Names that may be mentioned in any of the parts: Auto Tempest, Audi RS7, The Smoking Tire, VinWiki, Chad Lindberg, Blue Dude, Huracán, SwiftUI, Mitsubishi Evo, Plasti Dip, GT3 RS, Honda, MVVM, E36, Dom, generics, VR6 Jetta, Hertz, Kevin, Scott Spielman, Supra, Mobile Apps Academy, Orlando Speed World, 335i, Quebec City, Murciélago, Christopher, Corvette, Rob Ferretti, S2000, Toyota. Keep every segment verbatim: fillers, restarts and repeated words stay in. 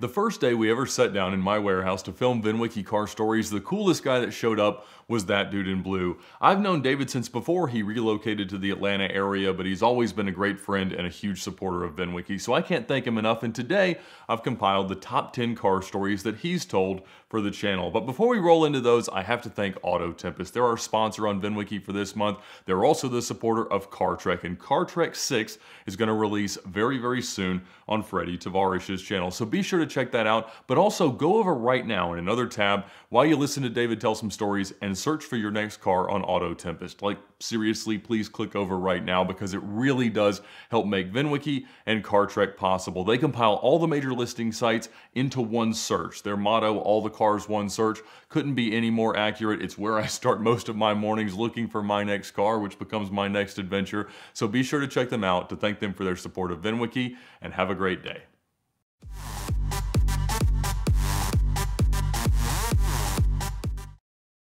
The first day we ever sat down in my warehouse to film VinWiki Car Stories, the coolest guy that showed up was that dude in blue. I've known David since before he relocated to the Atlanta area, but he's always been a great friend and a huge supporter of VinWiki, so I can't thank him enough, and today I've compiled the top ten car stories that he's told for the channel. But before we roll into those, I have to thank Auto Tempest. They're our sponsor on VinWiki for this month. They're also the supporter of Car Trek, and Car Trek six is going to release very, very soon on Freddie Tavarish's channel, so be sure to check that out, but also go over right now in another tab while you listen to David tell some stories and search for your next car on Auto Tempest. Like, seriously, please click over right now because it really does help make VinWiki and Car Trek possible. They compile all the major listing sites into one search. Their motto, all the cars, one search, couldn't be any more accurate. It's where I start most of my mornings looking for my next car, which becomes my next adventure. So be sure to check them out, to thank them for their support of VinWiki, and have a great day.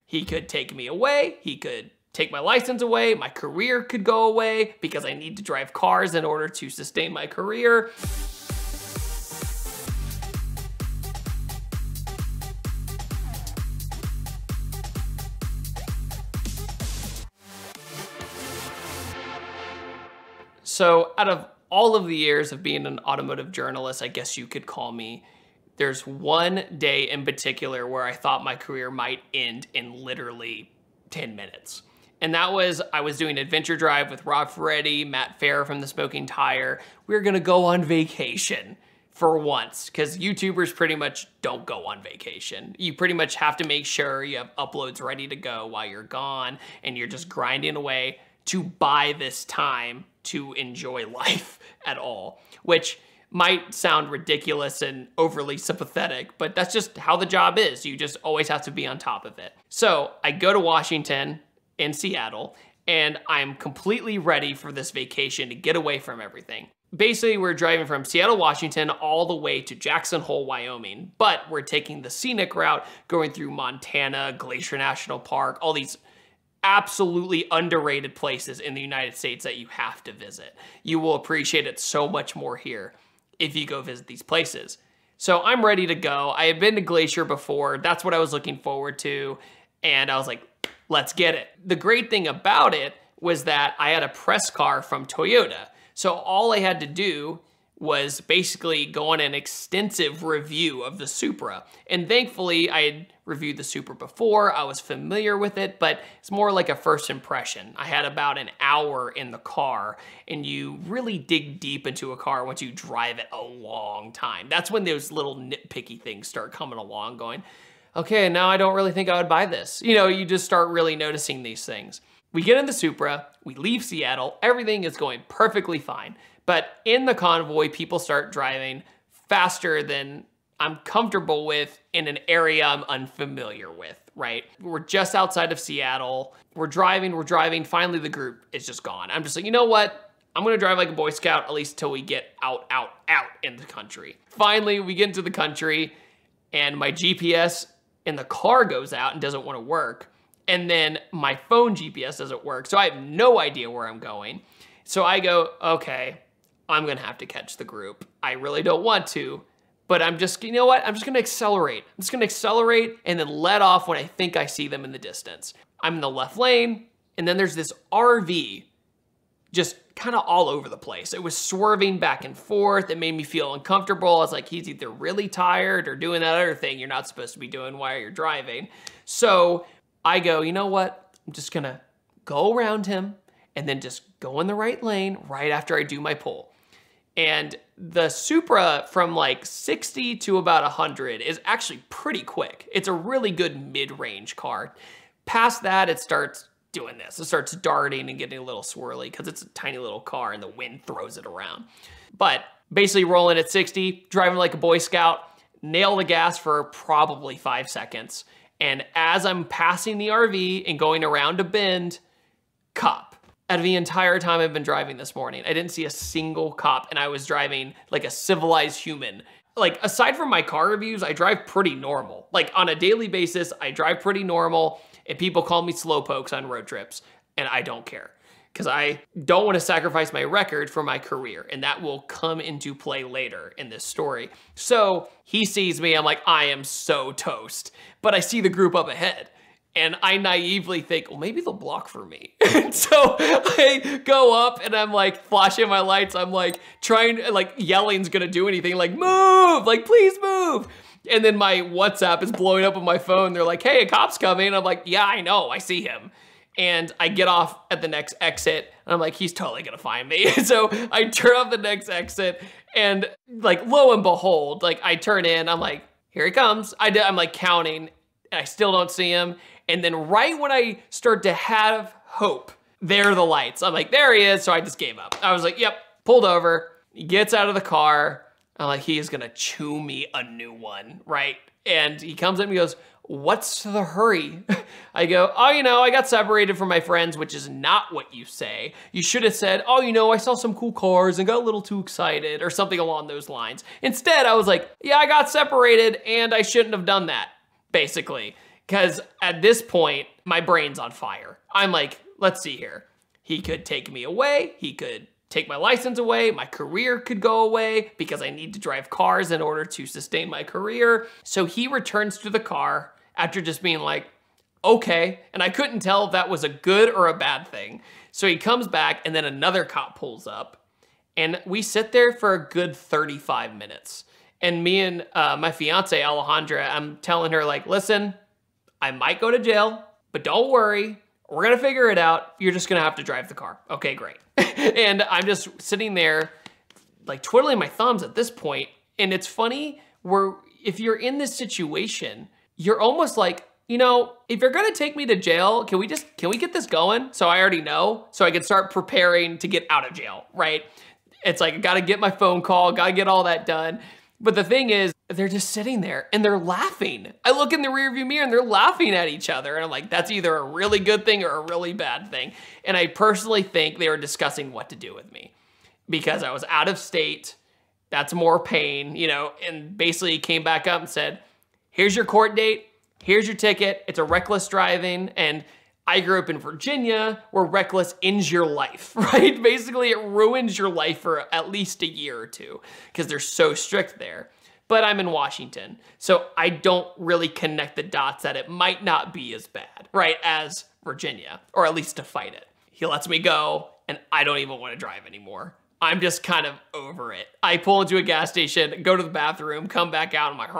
He could take me away, he could take my license away, my career could go away because I need to drive cars in order to sustain my career. So out of all of the years of being an automotive journalist, I guess you could call me, there's one day in particular where I thought my career might end in literally ten minutes. And that was, I was doing Adventure Drive with Rob Ferretti, Matt Farah from The Smoking Tire. We were gonna go on vacation for once, because YouTubers pretty much don't go on vacation. You pretty much have to make sure you have uploads ready to go while you're gone, and you're just grinding away to buy this time to enjoy life at all, which might sound ridiculous and overly sympathetic, but that's just how the job is. You just always have to be on top of it. So I go to Washington and Seattle, and I'm completely ready for this vacation to get away from everything. Basically, we're driving from Seattle, Washington, all the way to Jackson Hole, Wyoming, but we're taking the scenic route, going through Montana, Glacier National Park, all these absolutely underrated places in the United States that you have to visit. You will appreciate it so much more here if you go visit these places. So I'm ready to go. I had been to Glacier before. That's what I was looking forward to. And I was like, let's get it. The great thing about it was that I had a press car from Toyota. So all I had to do was basically go on an extensive review of the Supra. And thankfully, I had reviewed the Supra before. I was familiar with it, but it's more like a first impression. I had about an hour in the car, and you really dig deep into a car once you drive it a long time. That's when those little nitpicky things start coming along, going, okay, now I don't really think I would buy this. You know, you just start really noticing these things. We get in the Supra, we leave Seattle, everything is going perfectly fine. But in the convoy, people start driving faster than I'm comfortable with in an area I'm unfamiliar with, right? We're just outside of Seattle. We're driving, we're driving. Finally, the group is just gone. I'm just like, you know what? I'm gonna drive like a Boy Scout, at least till we get out, out, out in the country. Finally, we get into the country and my G P S in the car goes out and doesn't wanna work. And then my phone G P S doesn't work. So I have no idea where I'm going. So I go, okay, I'm gonna have to catch the group. I really don't want to, but I'm just, you know what? I'm just gonna accelerate. I'm just gonna accelerate and then let off when I think I see them in the distance. I'm in the left lane, and then there's this R V just kind of all over the place. It was swerving back and forth. It made me feel uncomfortable. I was like, he's either really tired or doing that other thing you're not supposed to be doing while you're driving. So I go, you know what? I'm just gonna go around him and then just go in the right lane right after I do my pull. And the Supra from like sixty to about one hundred is actually pretty quick. It's a really good mid-range car. Past that, it starts doing this. It starts darting and getting a little swirly because it's a tiny little car and the wind throws it around. But basically rolling at sixty, driving like a Boy Scout, nail the gas for probably five seconds. And as I'm passing the R V and going around a bend, cop. Out of the entire time I've been driving this morning, I didn't see a single cop, and I was driving like a civilized human. Like, aside from my car reviews, I drive pretty normal. Like, on a daily basis, I drive pretty normal, and people call me slowpokes on road trips, and I don't care. because I don't want to sacrifice my record for my career, and that will come into play later in this story. So he sees me, I'm like, I am so toast, but I see the group up ahead. And I naively think, well, maybe they'll block for me. So I go up and I'm like flashing my lights. I'm like trying, like yelling's gonna do anything. Like move, like please move. And then my WhatsApp is blowing up on my phone. They're like, hey, a cop's coming. And I'm like, yeah, I know, I see him. And I get off at the next exit and I'm like, he's totally gonna find me. So I turn off the next exit and like lo and behold, like I turn in, I'm like, here he comes. I did, I'm like counting and I still don't see him. And then right when I start to have hope, there are the lights. I'm like, there he is. So I just gave up. I was like, yep, pulled over. He gets out of the car. I'm like, he is gonna chew me a new one, right? And he comes in and he goes, what's the hurry? I go, oh, you know, I got separated from my friends, which is not what you say. You should have said, oh, you know, I saw some cool cars and got a little too excited or something along those lines. Instead, I was like, yeah, I got separated and I shouldn't have done that, basically. Because at this point, my brain's on fire. I'm like, let's see here. He could take me away. He could take my license away. My career could go away because I need to drive cars in order to sustain my career. So he returns to the car after just being like, okay. And I couldn't tell if that was a good or a bad thing. So he comes back and then another cop pulls up and we sit there for a good thirty-five minutes. And me and uh, my fiance, Alejandra, I'm telling her like, listen, I might go to jail, but don't worry. We're gonna figure it out. You're just gonna have to drive the car. Okay, great. And I'm just sitting there like twiddling my thumbs at this point. And it's funny where if you're in this situation, you're almost like, you know, if you're gonna take me to jail, can we just, can we get this going? So I already know, so I can start preparing to get out of jail, right? It's like, I gotta get my phone call, gotta get all that done. But the thing is, they're just sitting there and they're laughing. I look in the rearview mirror and they're laughing at each other. And I'm like, that's either a really good thing or a really bad thing. And I personally think they were discussing what to do with me because I was out of state. That's more pain, you know, and basically came back up and said, here's your court date. Here's your ticket. It's a reckless driving. And I grew up in Virginia where reckless ends your life, right? Basically, it ruins your life for at least a year or two because they're so strict there. But I'm in Washington, so I don't really connect the dots that it might not be as bad, right, as Virginia, or at least to fight it. He lets me go, and I don't even want to drive anymore. I'm just kind of over it. I pull into a gas station, go to the bathroom, come back out, I'm like,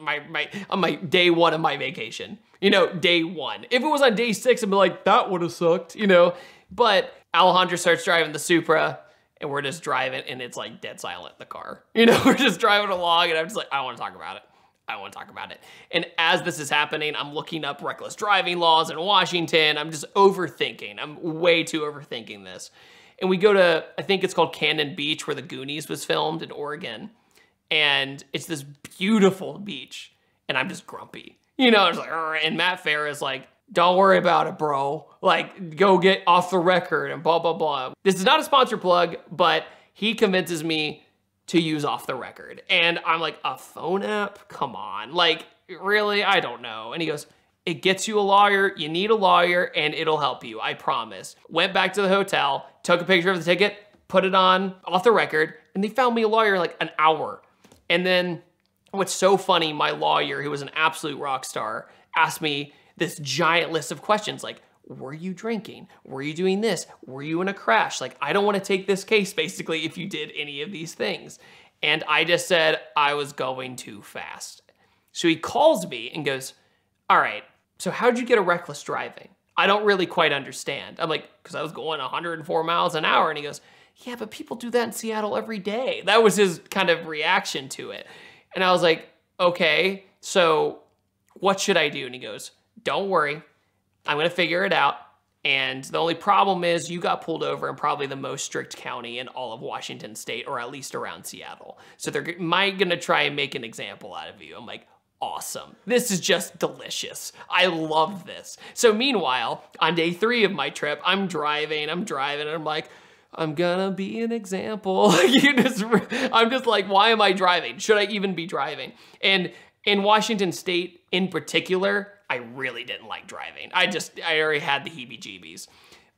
my, my, on my day one of my vacation. You know, day one. If it was on day six, I'd be like, that would have sucked, you know? But Alejandra starts driving the Supra, and we're just driving, and it's like dead silent in the car. You know, we're just driving along, and I'm just like, I don't want to talk about it. I don't want to talk about it. And as this is happening, I'm looking up reckless driving laws in Washington. I'm just overthinking. I'm way too overthinking this. And we go to, I think it's called Cannon Beach, where the Goonies was filmed in Oregon. And it's this beautiful beach. And I'm just grumpy. You know, it's like, and Matt Farah is like, don't worry about it, bro. Like, go get off the record and blah, blah, blah. This is not a sponsor plug, but he convinces me to use Off the Record. And I'm like, a phone app? Come on. Like, really? I don't know. And he goes, it gets you a lawyer. You need a lawyer and it'll help you. I promise. Went back to the hotel, took a picture of the ticket, put it on Off the Record, and they found me a lawyer in like an hour. And then what's so funny, my lawyer, who was an absolute rock star, asked me this giant list of questions like, were you drinking? Were you doing this? Were you in a crash? Like, I don't want to take this case, basically, if you did any of these things. And I just said, I was going too fast. So he calls me and goes, all right, so how'd you get a reckless driving? I don't really quite understand. I'm like, because I was going one hundred four miles an hour. And he goes, yeah, but people do that in Seattle every day. That was his kind of reaction to it. And I was like, okay, so what should I do? And he goes, don't worry, I'm gonna figure it out. And the only problem is you got pulled over in probably the most strict county in all of Washington state, or at least around Seattle. So they're might gonna try and make an example out of you. I'm like, awesome. This is just delicious. I love this. So meanwhile, on day three of my trip, I'm driving, I'm driving, and I'm like, I'm gonna be an example. you just, I'm just like, why am I driving? Should I even be driving? And in Washington state in particular, I really didn't like driving. I just, I already had the heebie-jeebies.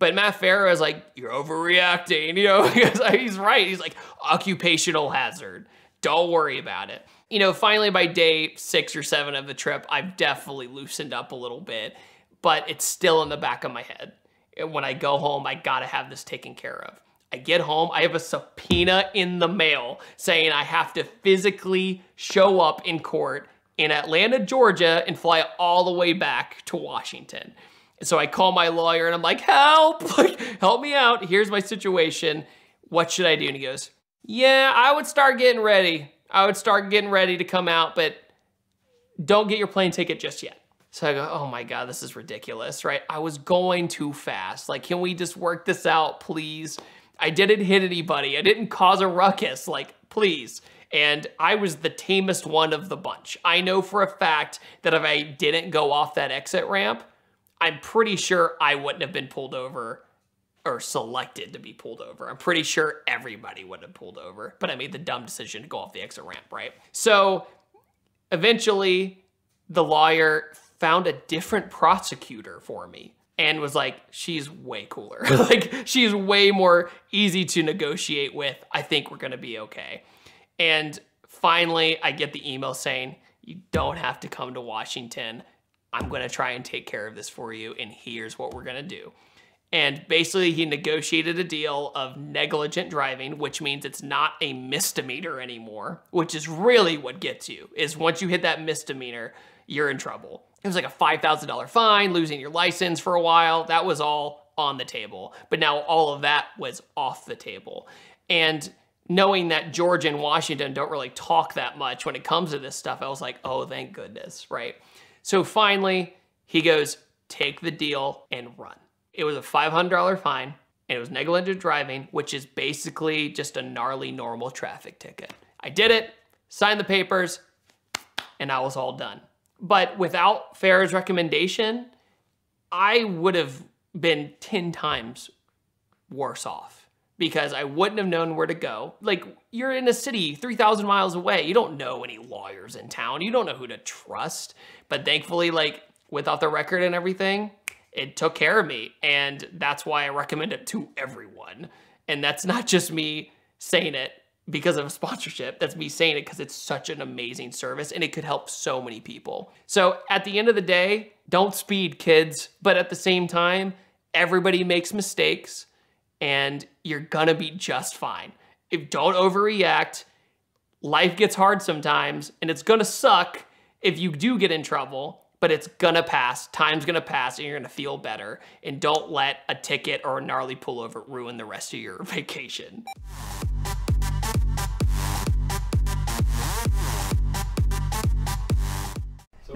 But Matt Farah is like, you're overreacting, you know, because he's right. He's like, occupational hazard. Don't worry about it. You know, finally by day six or seven of the trip, I've definitely loosened up a little bit, but it's still in the back of my head. And when I go home, I gotta have this taken care of. I get home, I have a subpoena in the mail saying I have to physically show up in court in Atlanta, Georgia, and fly all the way back to Washington. And so I call my lawyer and I'm like, help, like, help me out. Here's my situation. What should I do? And he goes, yeah, I would start getting ready. I would start getting ready to come out, but don't get your plane ticket just yet. So I go, oh my God, this is ridiculous, right? I was going too fast. Like, can we just work this out, please? I didn't hit anybody. I didn't cause a ruckus, like, please. And I was the tamest one of the bunch. I know for a fact that if I didn't go off that exit ramp, I'm pretty sure I wouldn't have been pulled over or selected to be pulled over. I'm pretty sure everybody would have pulled over, but I made the dumb decision to go off the exit ramp, right? So eventually the lawyer found a different prosecutor for me. And was like, she's way cooler. Like, she's way more easy to negotiate with. I think we're gonna be okay. And finally, I get the email saying, you don't have to come to Washington. I'm gonna try and take care of this for you, and here's what we're gonna do. And basically, he negotiated a deal of negligent driving, which means it's not a misdemeanor anymore, which is really what gets you, is once you hit that misdemeanor, you're in trouble. It was like a five thousand dollar fine, losing your license for a while. That was all on the table. But now all of that was off the table. And knowing that George and Washington don't really talk that much when it comes to this stuff, I was like, oh, thank goodness, right? So finally, he goes, take the deal and run. It was a five hundred dollar fine, and it was negligent driving, which is basically just a gnarly normal traffic ticket. I did it, signed the papers, and I was all done. But without Farah's recommendation, I would have been ten times worse off because I wouldn't have known where to go. Like, you're in a city three thousand miles away. You don't know any lawyers in town. You don't know who to trust. But thankfully, like, with Off the Record and everything, it took care of me. And that's why I recommend it to everyone. And that's not just me saying it because of a sponsorship. That's me saying it because it's such an amazing service and it could help so many people. So at the end of the day, don't speed, kids. But at the same time, everybody makes mistakes and you're gonna be just fine. If don't overreact, life gets hard sometimes and it's gonna suck if you do get in trouble, but it's gonna pass, time's gonna pass, and you're gonna feel better. And don't let a ticket or a gnarly pullover ruin the rest of your vacation.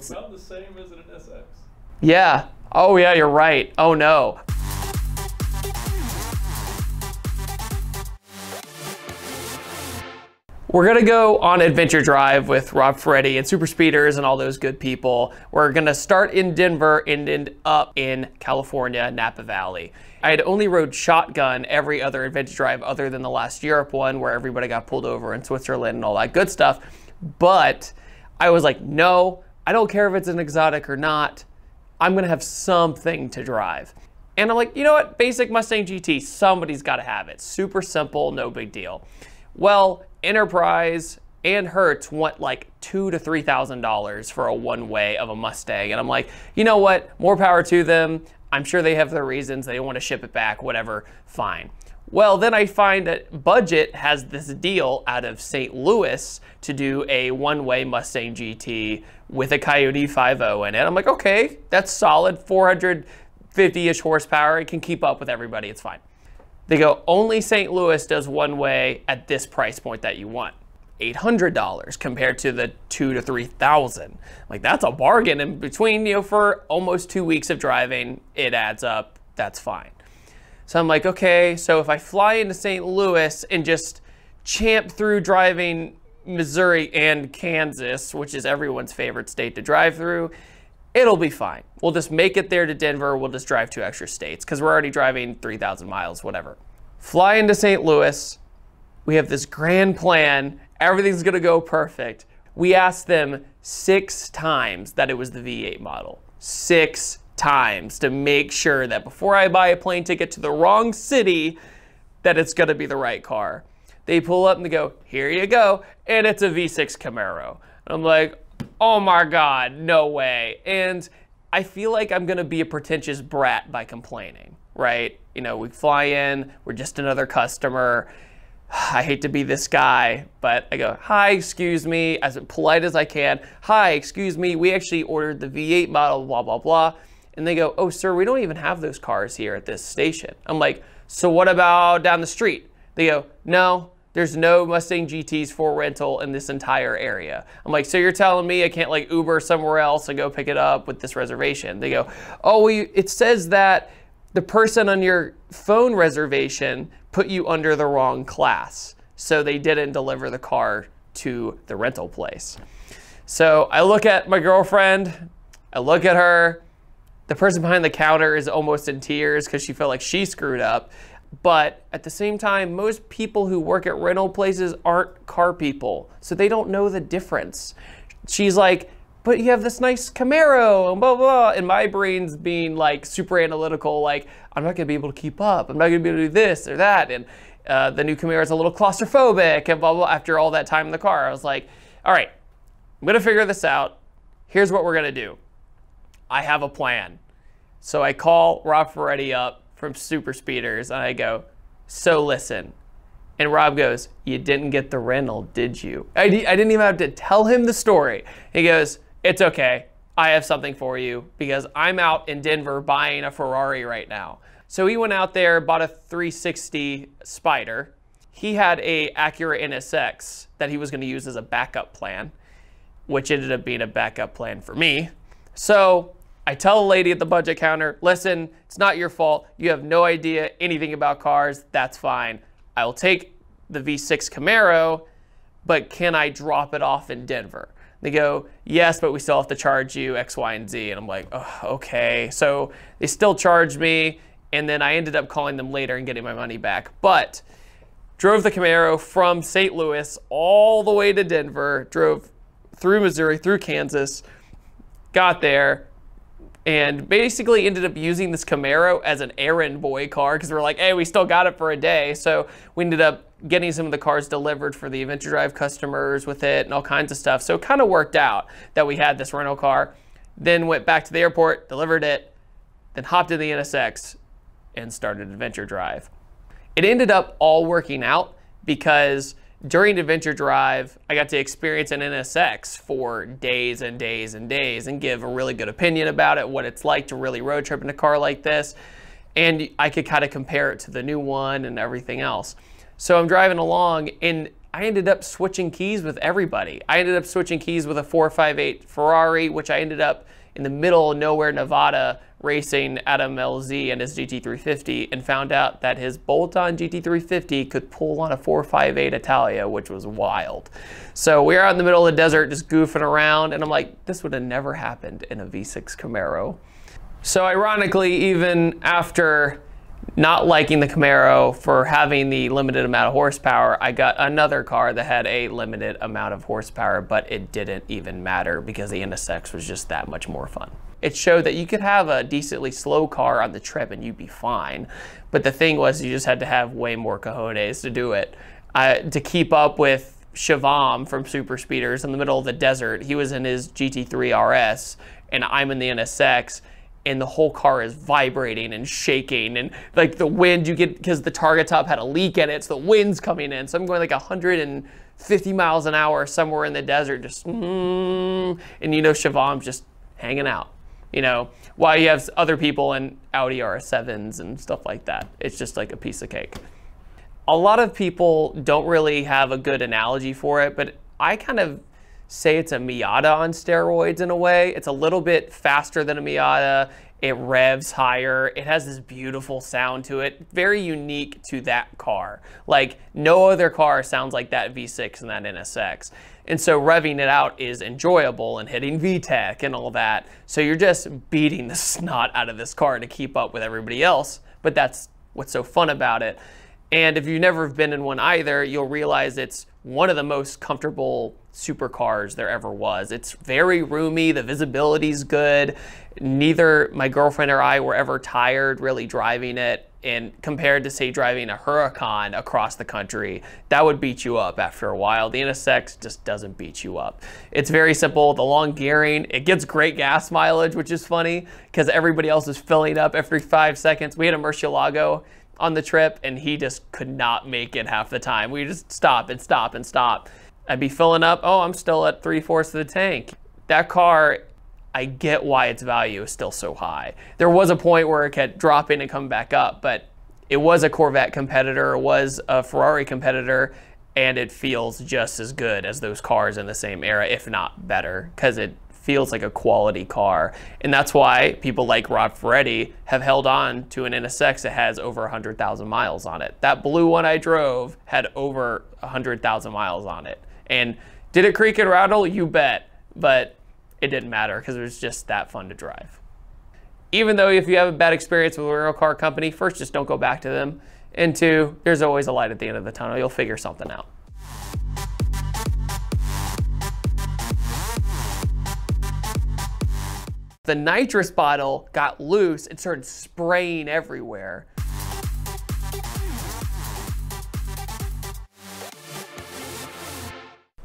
About the same as an S X. Yeah. Oh yeah, you're right. Oh no. We're going to go on adventure drive with Rob Ferretti and Super Speeders and all those good people. We're going to start in Denver and end up in California, Napa Valley. I had only rode shotgun every other adventure drive other than the last Europe one where everybody got pulled over in Switzerland and all that good stuff. But I was like, no, I don't care if it's an exotic or not, I'm gonna have something to drive. And I'm like, you know what, basic Mustang G T, somebody's gotta have it. Super simple, no big deal. Well, Enterprise and Hertz want like two to three thousand dollars for a one-way of a Mustang. And I'm like, you know what, more power to them. I'm sure they have their reasons, they wanna ship it back, whatever, fine. Well, then I find that Budget has this deal out of Saint Louis to do a one-way Mustang G T with a Coyote five point oh in it. I'm like, okay, that's solid, four hundred fifty-ish horsepower. It can keep up with everybody, it's fine. They go, only Saint Louis does one-way at this price point that you want. eight hundred dollars compared to the two to three thousand. Like, that's a bargain in between, you know, for almost two weeks of driving, it adds up, that's fine. So I'm like, okay, so if I fly into Saint Louis and just champ through driving Missouri and Kansas, which is everyone's favorite state to drive through, it'll be fine. We'll just make it there to Denver. We'll just drive two extra states because we're already driving three thousand miles, whatever. Fly into Saint Louis. We have this grand plan. Everything's gonna go perfect. We asked them six times that it was the V eight model. Six times to make sure that before I buy a plane ticket to the wrong city, that it's gonna be the right car. They pull up and they go, here you go, and it's a V six Camaro. I'm like, oh my God, no way. And I feel like I'm gonna be a pretentious brat by complaining, right? You know, we fly in, we're just another customer. I hate to be this guy, but I go, hi, excuse me, as polite as I can. Hi, excuse me, we actually ordered the V eight model, blah, blah, blah. And they go, oh, sir, we don't even have those cars here at this station. I'm like, so what about down the street? They go, no, there's no Mustang G Ts for rental in this entire area. I'm like, so you're telling me I can't like Uber somewhere else and go pick it up with this reservation? They go, oh, well, it says that the person on your phone reservation put you under the wrong class, so they didn't deliver the car to the rental place. So I look at my girlfriend, I look at her, the person behind the counter is almost in tears because she felt like she screwed up. But at the same time, most people who work at rental places aren't car people, so they don't know the difference. She's like, but you have this nice Camaro and blah, blah, and my brain's being like super analytical, like I'm not gonna be able to keep up, I'm not gonna be able to do this or that, and uh, the new Camaro's a little claustrophobic and blah, blah, after all that time in the car. I was like, all right, I'm gonna figure this out. Here's what we're gonna do. I have a plan. So I call Rob Ferretti up from Super Speeders and I go, so listen. And Rob goes, you didn't get the rental, did you? I, d I didn't even have to tell him the story. He goes, it's okay, I have something for you because I'm out in Denver buying a Ferrari right now. So he went out there, bought a three sixty Spider. He had a Acura N S X that he was gonna use as a backup plan, which ended up being a backup plan for me. So I tell a lady at the budget counter, listen, it's not your fault. You have no idea anything about cars. That's fine. I will take the V six Camaro, but can I drop it off in Denver? They go, yes, but we still have to charge you X, Y, and Z. And I'm like, oh, okay. So they still charged me. And then I ended up calling them later and getting my money back. But drove the Camaro from Saint Louis all the way to Denver, drove through Missouri, through Kansas, got there, and basically ended up using this Camaro as an errand boy car because we're like, hey, we still got it for a day. So we ended up getting some of the cars delivered for the Adventure Drive customers with it and all kinds of stuff. So it kind of worked out that we had this rental car, then went back to the airport, delivered it, then hopped in the N S X and started Adventure Drive. It ended up all working out because during Adventure Drive, I got to experience an N S X for days and days and days and give a really good opinion about it, what it's like to really road trip in a car like this. And I could kind of compare it to the new one and everything else. So I'm driving along and I ended up switching keys with everybody. I ended up switching keys with a four five eight Ferrari, which I ended up in the middle of nowhere, Nevada, racing Adam L Z and his G T three fifty, and found out that his bolt-on G T three fifty could pull on a four five eight Italia, which was wild. So we are out in the middle of the desert just goofing around, and I'm like, this would have never happened in a V six Camaro. So ironically, even after not liking the Camaro for having the limited amount of horsepower, I got another car that had a limited amount of horsepower, but it didn't even matter because the N S X was just that much more fun. It showed that you could have a decently slow car on the trip and you'd be fine. But the thing was, you just had to have way more cojones to do it. Uh, to keep up with Shivam from Super Speeders in the middle of the desert, he was in his G T three R S and I'm in the N S X. And the whole car is vibrating and shaking, and like the wind you get, because the target top had a leak in it, so the wind's coming in. So I'm going like one hundred fifty miles an hour somewhere in the desert, just mm, and you know Shivam's just hanging out, you know, while you have other people in Audi R S sevens and stuff like that. It's just like a piece of cake. A lot of people don't really have a good analogy for it, but I kind of say it's a Miata on steroids in a way. It's a little bit faster than a Miata. It revs higher. It has this beautiful sound to it. Very unique to that car. Like no other car sounds like that V six and that N S X. And so revving it out is enjoyable and hitting V TEC and all that. So you're just beating the snot out of this car to keep up with everybody else. But that's what's so fun about it. And if you've never been in one either, you'll realize it's one of the most comfortable supercars there ever was. It's very roomy, the visibility's good. Neither my girlfriend or I were ever tired really driving it. And compared to, say, driving a Huracan across the country, that would beat you up after a while. The N S X just doesn't beat you up. It's very simple, the long gearing, it gets great gas mileage, which is funny because everybody else is filling up every five seconds. We had a Murcielago on the trip and he just could not make it half the time. We just stop and stop and stop. I'd be filling up, oh, I'm still at three-fourths of the tank. That car, I get why its value is still so high. There was a point where it kept dropping and coming back up, but it was a Corvette competitor, it was a Ferrari competitor, and it feels just as good as those cars in the same era, if not better, because it feels like a quality car. And that's why people like Rob Ferretti have held on to an N S X that has over one hundred thousand miles on it. That blue one I drove had over one hundred thousand miles on it. And did it creak and rattle? You bet. But it didn't matter because it was just that fun to drive. Even though if you have a bad experience with a rental car company, first, just don't go back to them. And two, there's always a light at the end of the tunnel. You'll figure something out. The nitrous bottle got loose and started spraying everywhere.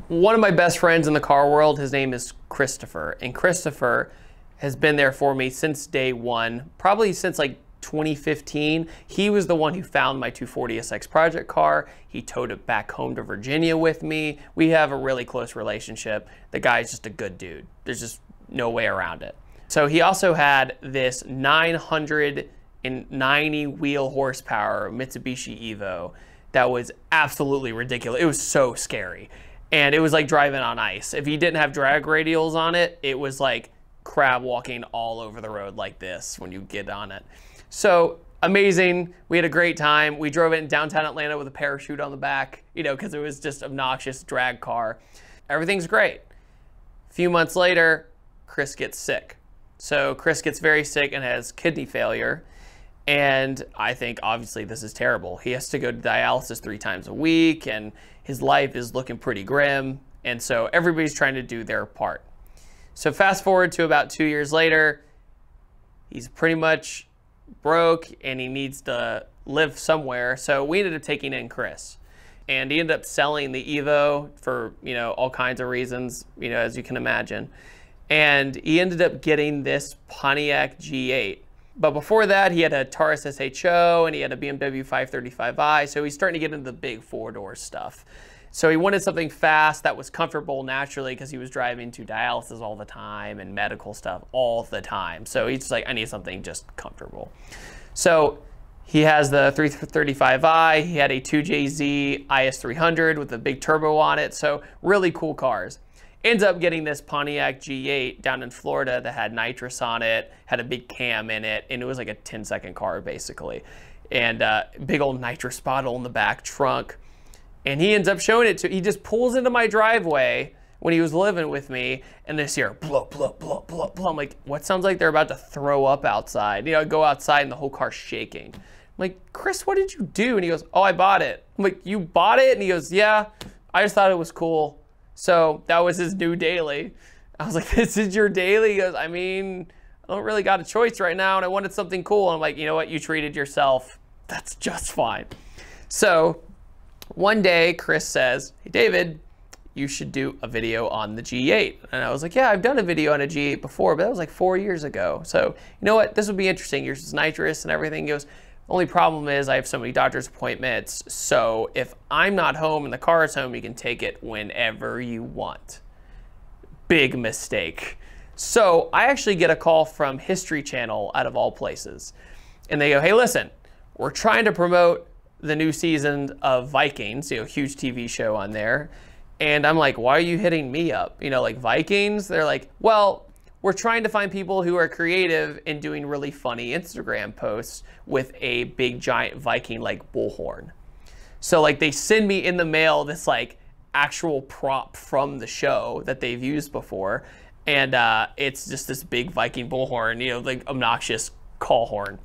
One of my best friends in the car world, his name is Christopher, and Christopher has been there for me since day one, probably since like twenty fifteen. He was the one who found my two forty S X project car. He towed it back home to Virginia with me. We have a really close relationship. The guy's just a good dude. There's just no way around it. So he also had this nine hundred ninety wheel horsepower Mitsubishi Evo that was absolutely ridiculous. It was so scary. And it was like driving on ice. If you didn't have drag radials on it, it was like crab walking all over the road like this when you get on it. So amazing, we had a great time. We drove it in downtown Atlanta with a parachute on the back, you know, cause it was just obnoxious drag car. Everything's great. A few months later, Chris gets sick. So Chris gets very sick and has kidney failure. And I think obviously this is terrible. He has to go to dialysis three times a week and his life is looking pretty grim. And so everybody's trying to do their part. So fast forward to about two years later, he's pretty much broke and he needs to live somewhere. So we ended up taking in Chris and he ended up selling the Evo for, you know, all kinds of reasons, you know, as you can imagine. And he ended up getting this Pontiac G eight. But before that, he had a Taurus S H O and he had a B M W five thirty-five i, so he's starting to get into the big four-door stuff. So he wanted something fast that was comfortable naturally because he was driving to dialysis all the time and medical stuff all the time. So he's like, I need something just comfortable. So he has the three thirty-five i, he had a two J Z I S three hundred with a big turbo on it, so really cool cars. Ends up getting this Pontiac G eight down in Florida that had nitrous on it, had a big cam in it, and it was like a ten second car basically. And uh, big old nitrous bottle in the back trunk. And he ends up showing it to, he just pulls into my driveway when he was living with me, and this here, blow, blow, blow, blow, blow. I'm like, what sounds like they're about to throw up outside? You know, I go outside and the whole car's shaking. I'm like, Chris, what did you do? And he goes, oh, I bought it. I'm like, you bought it? And he goes, yeah, I just thought it was cool. So that was his new daily. I was like, this is your daily? He goes, I mean, I don't really got a choice right now and I wanted something cool. And I'm like, you know what? You treated yourself. That's just fine. So one day Chris says, hey, David, you should do a video on the G eight. And I was like, yeah, I've done a video on a G eight before, but that was like four years ago. So you know what? This would be interesting. Yours is nitrous and everything. He goes, only problem is I have so many doctor's appointments, so if I'm not home and the car is home, you can take it whenever you want. Big mistake. So I actually get a call from History Channel out of all places. And they go, hey, listen, we're trying to promote the new season of Vikings, you know, huge T V show on there. And I'm like, why are you hitting me up? You know, like Vikings? They're like, well, we're trying to find people who are creative and doing really funny Instagram posts with a big giant Viking like bullhorn. So like they send me in the mail this like actual prop from the show that they've used before. And uh, it's just this big Viking bullhorn, you know, like obnoxious call horn.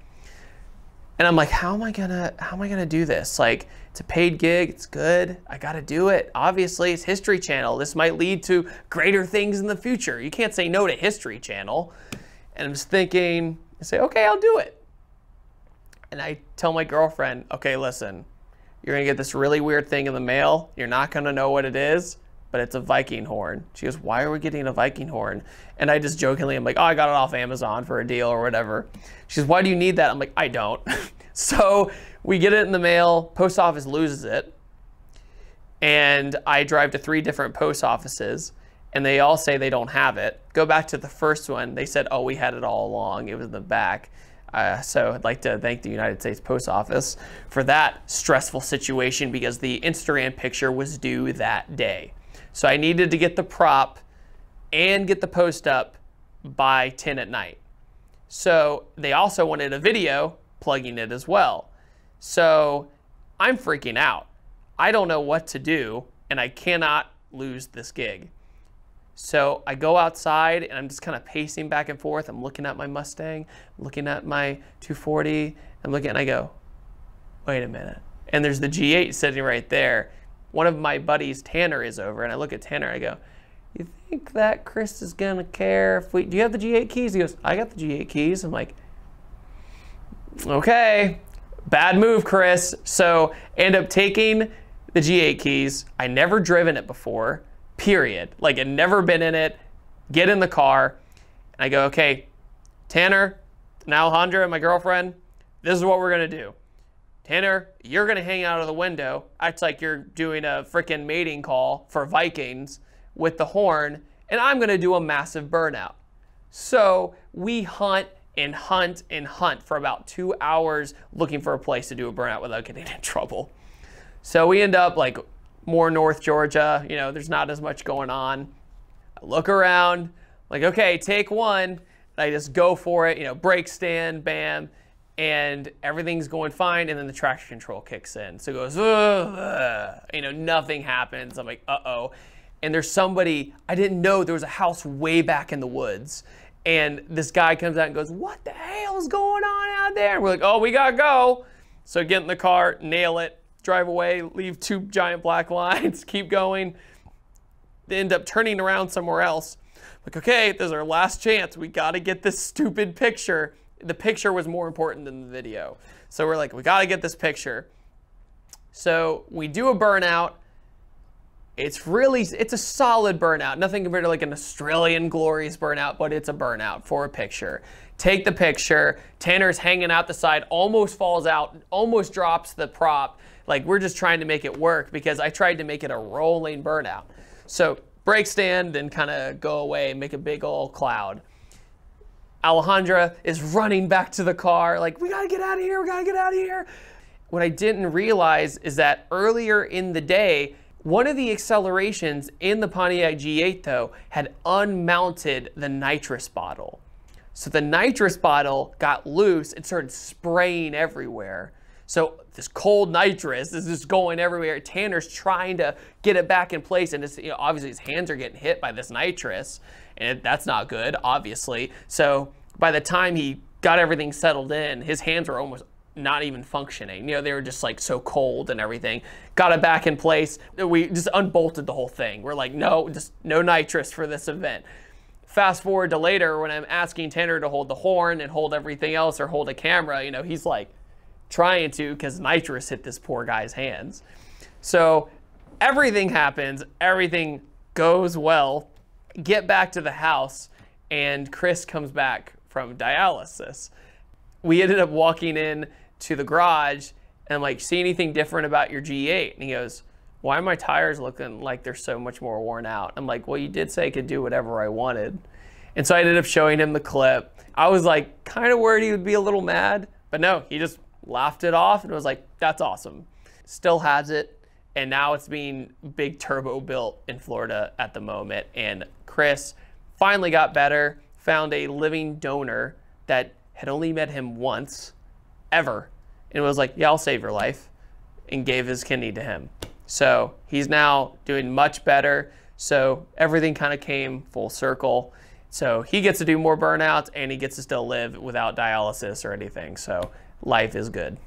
And I'm like, how am I gonna, how am I gonna do this? Like, it's a paid gig, it's good, I gotta do it. Obviously, it's History Channel. This might lead to greater things in the future. You can't say no to History Channel. And I'm just thinking, I say, okay, I'll do it. And I tell my girlfriend, okay, listen, you're gonna get this really weird thing in the mail. You're not gonna know what it is, but it's a Viking horn. She goes, why are we getting a Viking horn? And I just jokingly, I'm like, oh, I got it off Amazon for a deal or whatever. She says, why do you need that? I'm like, I don't. So we get it in the mail, post office loses it. And I drive to three different post offices and they all say they don't have it. Go back to the first one, they said, oh, we had it all along, it was in the back. Uh, so I'd like to thank the United States Post Office for that stressful situation because the Instagram picture was due that day. So I needed to get the prop and get the post up by ten at night. So they also wanted a video plugging it as well. So I'm freaking out. I don't know what to do and I cannot lose this gig. So I go outside and I'm just kind of pacing back and forth. I'm looking at my Mustang, looking at my two forty. I'm looking and I go, wait a minute. And there's the G eight sitting right there. One of my buddies, Tanner, is over and I look at Tanner and I go, you think that Chris is gonna care if we, do you have the G eight keys? He goes, I got the G eight keys. I'm like, okay, bad move, Chris. So end up taking the G eight keys. I never driven it before. Period. Like, I'd never been in it. Get in the car. And I go, okay, Tanner, now Alejandra, my girlfriend, this is what we're going to do. Tanner, you're going to hang out of the window. It's like you're doing a freaking mating call for Vikings with the horn, and I'm going to do a massive burnout. So we hunt and hunt and hunt for about two hours looking for a place to do a burnout without getting in trouble. So we end up like more North Georgia, you know, there's not as much going on. I look around, like, okay, take one. And I just go for it, you know, brake stand, bam, and everything's going fine. And then the traction control kicks in. So it goes, ugh, you know, nothing happens. I'm like, uh-oh. And there's somebody, I didn't know there was a house way back in the woods. And this guy comes out and goes, what the hell is going on out there? And we're like, oh, we gotta go. So get in the car, nail it, drive away, leave two giant black lines, keep going. They end up turning around somewhere else. Like, okay, this is our last chance. We gotta get this stupid picture. The picture was more important than the video. So we're like, we gotta get this picture. So we do a burnout. It's really, it's a solid burnout. Nothing compared to like an Australian glorious burnout, but it's a burnout for a picture. Take the picture. Tanner's hanging out the side, almost falls out, almost drops the prop. Like, we're just trying to make it work because I tried to make it a rolling burnout. So brake stand, then kind of go away and make a big old cloud. Alejandra is running back to the car like, we gotta get out of here, we gotta get out of here. What I didn't realize is that earlier in the day, one of the accelerations in the Pontiac G eight though had unmounted the nitrous bottle. So the nitrous bottle got loose and started spraying everywhere. So this cold nitrous is just going everywhere. Tanner's trying to get it back in place, and it's, you know, obviously his hands are getting hit by this nitrous, and it, that's not good, obviously. So by the time he got everything settled in, his hands were almost not even functioning. You know, they were just like so cold and everything. Got it back in place. We just unbolted the whole thing. We're like, no, just no nitrous for this event. Fast forward to later when I'm asking Tanner to hold the horn and hold everything else or hold a camera, you know, he's like, trying to, because nitrous hit this poor guy's hands. So everything happens, everything goes well. Get back to the house, and Chris comes back from dialysis. We ended up walking in to the garage, and I'm like, see anything different about your G eight? And he goes, why are my tires looking like they're so much more worn out? I'm like, well, you did say I could do whatever I wanted. And so I ended up showing him the clip. I was like, kind of worried he would be a little mad, but no, he just laughed it off and was like, that's awesome. Still has it, and now it's being big turbo built in Florida at the moment. And Chris finally got better, found a living donor that had only met him once ever and was like, yeah, I'll save your life, and gave his kidney to him. So he's now doing much better. So everything kind of came full circle. So he gets to do more burnouts and he gets to still live without dialysis or anything. So life is good.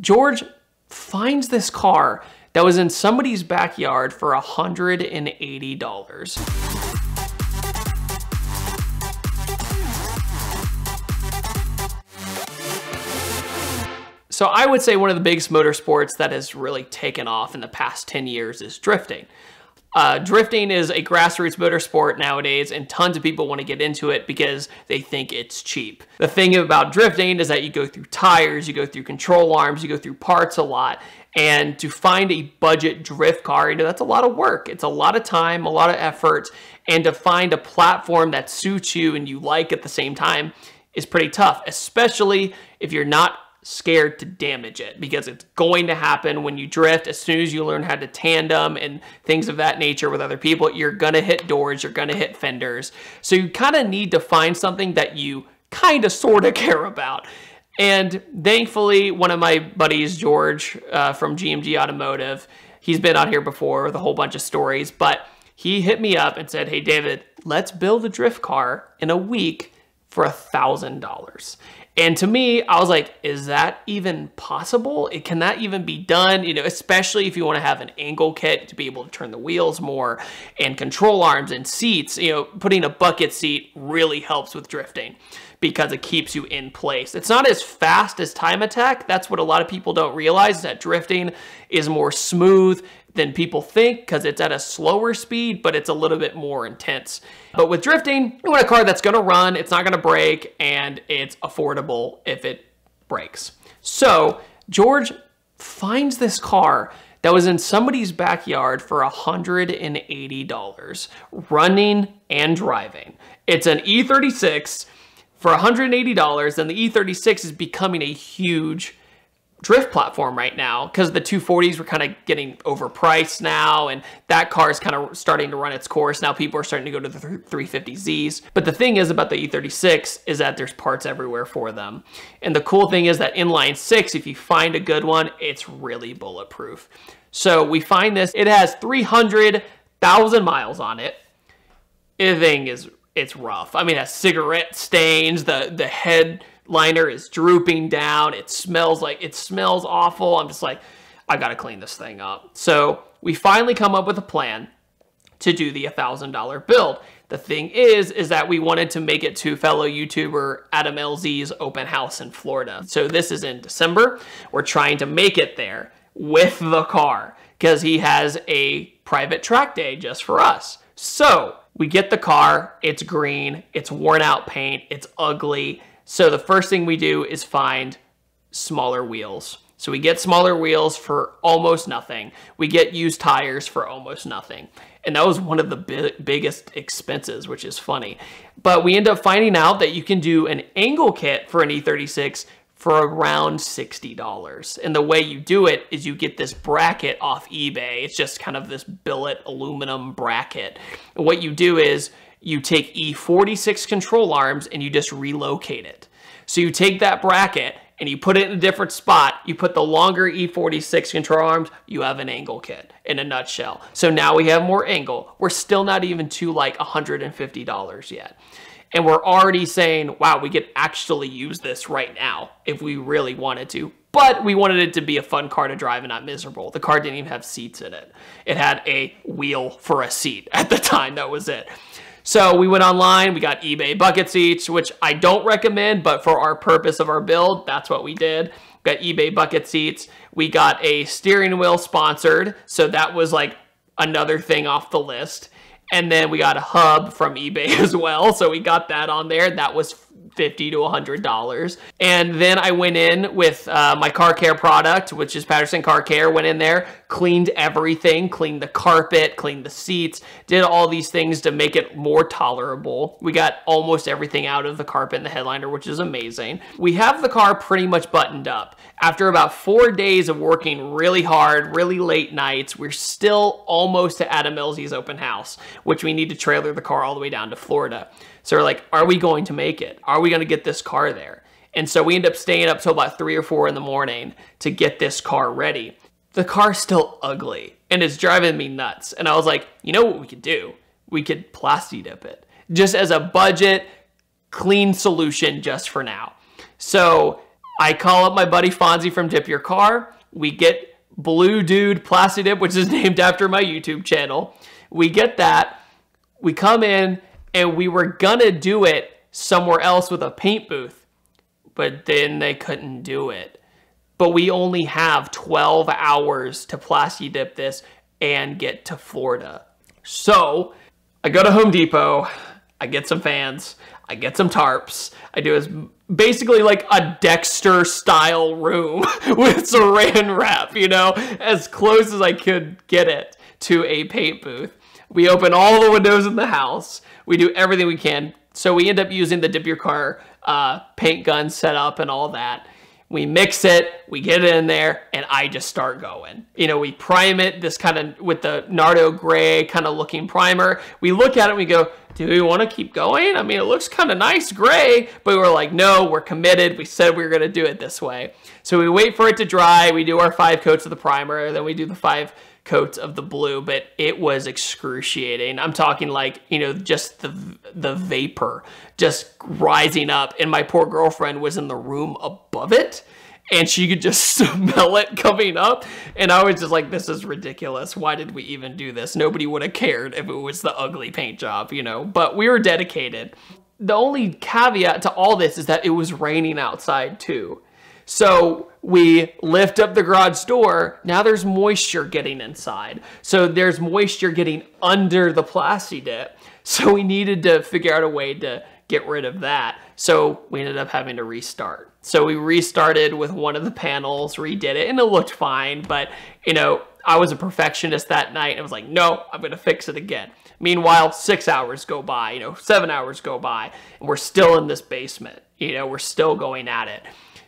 George finds this car that was in somebody's backyard for one hundred eighty dollars. So I would say one of the biggest motorsports that has really taken off in the past ten years is drifting. Uh, drifting is a grassroots motorsport nowadays, and tons of people want to get into it because they think it's cheap. The thing about drifting is that you go through tires, you go through control arms, you go through parts a lot, and to find a budget drift car, you know, that's a lot of work. It's a lot of time, a lot of effort, and to find a platform that suits you and you like at the same time is pretty tough, especially if you're not scared to damage it, because it's going to happen when you drift. As soon as you learn how to tandem and things of that nature with other people, you're gonna hit doors, you're gonna hit fenders. So you kind of need to find something that you kind of sort of care about. And thankfully, one of my buddies, George, uh, from G M G Automotive, he's been out here before with a whole bunch of stories, but he hit me up and said, hey, David, let's build a drift car in a week for a thousand dollars. And to me, I was like, is that even possible? It, can that even be done? You know, especially if you want to have an angle kit to be able to turn the wheels more and control arms and seats. You know, putting a bucket seat really helps with drifting because it keeps you in place. It's not as fast as time attack. That's what a lot of people don't realize, is that drifting is more smooth than people think because it's at a slower speed, but it's a little bit more intense. But with drifting, you want a car that's gonna run, it's not gonna break, and it's affordable if it breaks. So George finds this car that was in somebody's backyard for one hundred eighty dollars, running and driving. It's an E thirty-six for one hundred eighty dollars, and the E thirty-six is becoming a huge drift platform right now because the two forties were kind of getting overpriced now, and that car is kind of starting to run its course. Now people are starting to go to the three fifty Zs. But the thing is about the E thirty-six is that there's parts everywhere for them. And the cool thing is that inline six, if you find a good one, it's really bulletproof. So we find this, it has three hundred thousand miles on it. The thing is, it's rough. I mean, it has cigarette stains, the, the head liner is drooping down. It smells like, it smells awful. I'm just like, I gotta clean this thing up. So we finally come up with a plan to do the one thousand dollar build. The thing is, is that we wanted to make it to fellow YouTuber Adam L Z's open house in Florida. So this is in December. We're trying to make it there with the car because he has a private track day just for us. So we get the car, it's green, it's worn out paint, it's ugly. So the first thing we do is find smaller wheels. So we get smaller wheels for almost nothing. We get used tires for almost nothing. And that was one of the big, biggest expenses, which is funny. But we end up finding out that you can do an angle kit for an E thirty-six for around sixty dollars. And the way you do it is you get this bracket off eBay. It's just kind of this billet aluminum bracket. And what you do is you take E forty-six control arms and you just relocate it. So you take that bracket and you put it in a different spot. You put the longer E forty-six control arms, you have an angle kit in a nutshell. So now we have more angle. We're still not even to like one hundred fifty dollars yet. And we're already saying, wow, we could actually use this right now if we really wanted to. But we wanted it to be a fun car to drive and not miserable. The car didn't even have seats in it. It had a wheel for a seat at the time, that was it. So we went online, we got eBay bucket seats, which I don't recommend, but for our purpose of our build, that's what we did. We got eBay bucket seats. We got a steering wheel sponsored. So that was like another thing off the list. And then we got a hub from eBay as well. So we got that on there. That was fifty to a hundred dollars. And then I went in with uh, my car care product, which is Patterson Car Care. Went in there, cleaned everything, cleaned the carpet, cleaned the seats, did all these things to make it more tolerable. We got almost everything out of the carpet and the headliner, which is amazing. We have the car pretty much buttoned up. After about four days of working really hard, really late nights, we're still almost to Adam Elzey's open house, which we need to trailer the car all the way down to Florida. So we're like, are we going to make it? Are we going to get this car there? And so we end up staying up till about three or four in the morning to get this car ready. The car's still ugly and it's driving me nuts. And I was like, you know what we could do? we could Plasti Dip it just as a budget, clean solution just for now. So I call up my buddy Fonzie from Dip Your Car. We get Blue Dude Plasti Dip, which is named after my YouTube channel. We get that. We come in and we were gonna do it somewhere else with a paint booth, but then they couldn't do it. But we only have twelve hours to Plasti Dip this and get to Florida. So I go to Home Depot, I get some fans, I get some tarps. I do as basically like a Dexter style room with saran wrap, you know, as close as I could get it to a paint booth. We open all the windows in the house. We do everything we can. So we end up using the Dip Your Car uh, paint gun setup and all that. We mix it, we get it in there, and I just start going. You know, we prime it this kind of with the Nardo gray kind of looking primer. We look at it and we go, do we want to keep going? I mean, it looks kind of nice gray, but we're like, no, we're committed. We said we were going to do it this way. So we wait for it to dry. We do our five coats of the primer, then we do the five coats of the blue, but it was excruciating. I'm talking like, you know, just the the vapor just rising up, and my poor girlfriend was in the room above it, and she could just smell it coming up, and I was just like, this is ridiculous. Why did we even do this? Nobody would have cared if it was the ugly paint job, you know, but we were dedicated. The only caveat to all this is that it was raining outside too. So we lift up the garage door. Now there's moisture getting inside. So there's moisture getting under the Plasti Dip. So we needed to figure out a way to get rid of that. So we ended up having to restart. So we restarted with one of the panels, redid it, and it looked fine. But, you know, I was a perfectionist that night. I was like, no, I'm going to fix it again. Meanwhile, six hours go by, you know, seven hours go by, and we're still in this basement. You know, we're still going at it.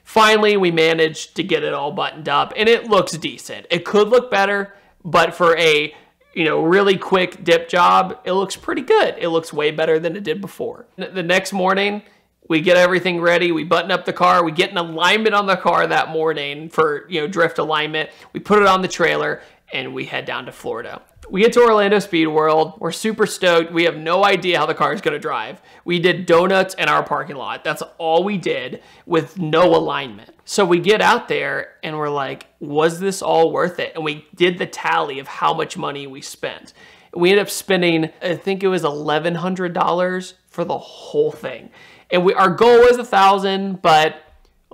Finally, we managed to get it all buttoned up, and it looks decent. It could look better, but for a, you know, really quick dip job, it looks pretty good. It looks way better than it did before. The next morning, we get everything ready. We button up the car. We get an alignment on the car that morning for, you know, drift alignment. We put it on the trailer, and we head down to Florida. We get to Orlando Speed World. We're super stoked. We have no idea how the car is going to drive. We did donuts in our parking lot. That's all we did with no alignment. So we get out there and we're like, was this all worth it? And we did the tally of how much money we spent. We ended up spending, I think it was eleven hundred dollars for the whole thing. And we, our goal was a thousand dollars, but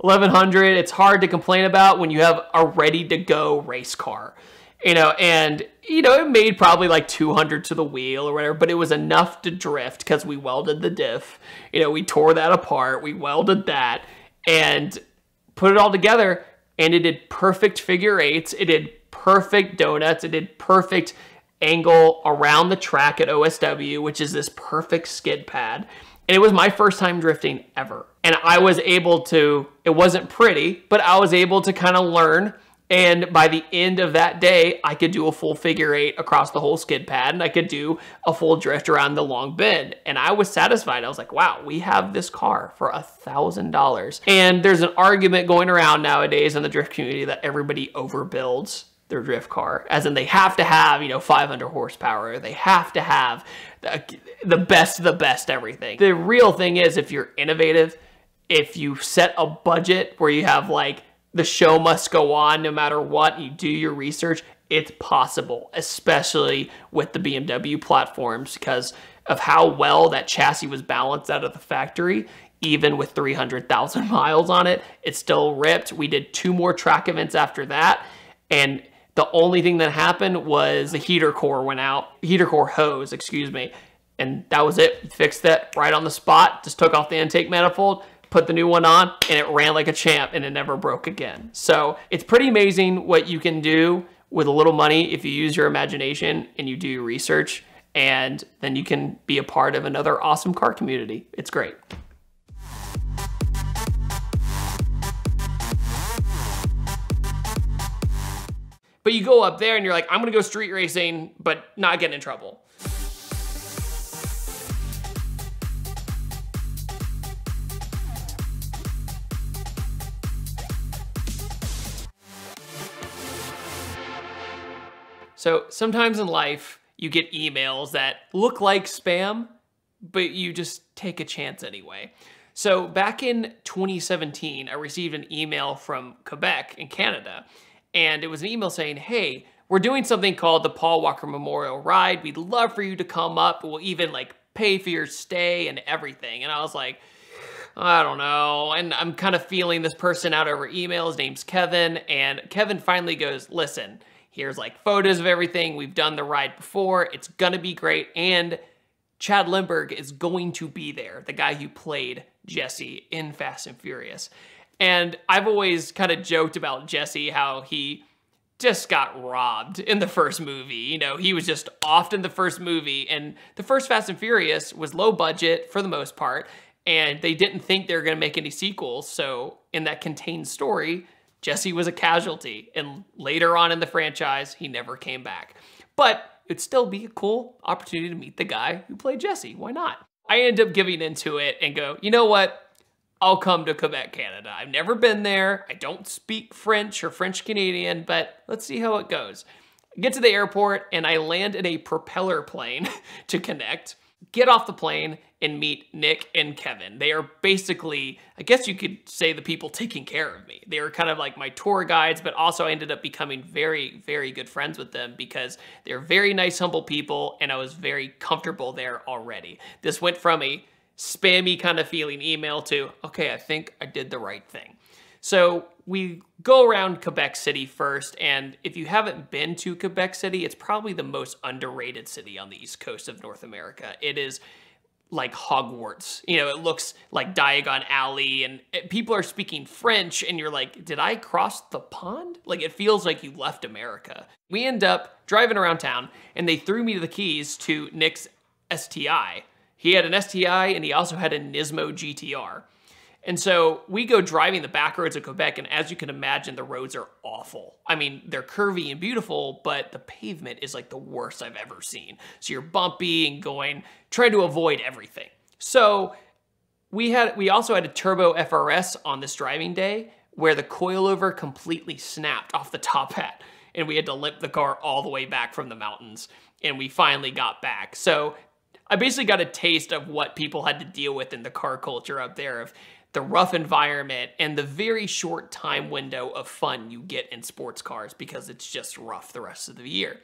eleven hundred dollars, it's hard to complain about when you have a ready-to-go race car. You know, and, you know, it made probably like two hundred to the wheel or whatever, but it was enough to drift because we welded the diff. You know, we tore that apart. We welded that and put it all together, and it did perfect figure eights. It did perfect donuts. It did perfect angle around the track at O S W, which is this perfect skid pad. And it was my first time drifting ever. And I was able to, it wasn't pretty, but I was able to kind of learn. And by the end of that day, I could do a full figure eight across the whole skid pad, and I could do a full drift around the long bend. And I was satisfied. I was like, wow, we have this car for a thousand dollars. And there's an argument going around nowadays in the drift community that everybody overbuilds their drift car, as in they have to have, you know, five hundred horsepower. They have to have the, the best of the best everything. The real thing is, if you're innovative, if you set a budget where you have like, the show must go on no matter what, you do your research, it's possible, especially with the B M W platforms because of how well that chassis was balanced out of the factory. Even with three hundred thousand miles on it, it still ripped. We did two more track events after that, and the only thing that happened was the heater core went out, heater core hose, excuse me, and that was it. Fixed that right on the spot, just took off the intake manifold, put the new one on, and it ran like a champ, and it never broke again. So it's pretty amazing what you can do with a little money if you use your imagination and you do your research, and then you can be a part of another awesome car community. It's great. But you go up there and you're like, I'm gonna go street racing, but not get in trouble. So sometimes in life, you get emails that look like spam, but you just take a chance anyway. So back in twenty seventeen, I received an email from Quebec in Canada, and it was an email saying, hey, we're doing something called the Paul Walker Memorial Ride. We'd love for you to come up. We'll even like pay for your stay and everything. And I was like, I don't know. And I'm kind of feeling this person out over email. His name's Kevin. And Kevin finally goes, listen, here's like photos of everything. We've done the ride before. It's gonna be great. And Chad Lindberg is going to be there, the guy who played Jesse in Fast and Furious. And I've always kind of joked about Jesse, how he just got robbed in the first movie. You know, he was just off in the first movie. And the first Fast and Furious was low budget for the most part, and they didn't think they were going to make any sequels. So in that contained story, Jesse was a casualty. And later on in the franchise, he never came back. But it'd still be a cool opportunity to meet the guy who played Jesse. Why not? I end up giving into it and go, you know what? I'll come to Quebec, Canada. I've never been there. I don't speak French or French Canadian, but let's see how it goes. I get to the airport and I land in a propeller plane to connect, get off the plane and meet Nick and Kevin. They are basically, I guess you could say, the people taking care of me. They were kind of like my tour guides, but also I ended up becoming very, very good friends with them because they're very nice, humble people, and I was very comfortable there already. This went from a spammy kind of feeling email to, okay, I think I did the right thing. So we go around Quebec City first, and if you haven't been to Quebec City, it's probably the most underrated city on the East Coast of North America. It is like Hogwarts. You know, it looks like Diagon Alley, and it, people are speaking French, and you're like, did I cross the pond? Like, it feels like you left America. We end up driving around town, and they threw me the keys to Nick's S T I. He had an S T I and he also had a Nismo G T R. And so we go driving the back roads of Quebec, and as you can imagine, the roads are awful. I mean, they're curvy and beautiful, but the pavement is like the worst I've ever seen. So you're bumpy and going, trying to avoid everything. So we had, we also had a turbo F R S on this driving day where the coilover completely snapped off the top hat, and we had to limp the car all the way back from the mountains, and we finally got back. So I basically got a taste of what people had to deal with in the car culture up there, of the rough environment and the very short time window of fun you get in sports cars because it's just rough the rest of the year.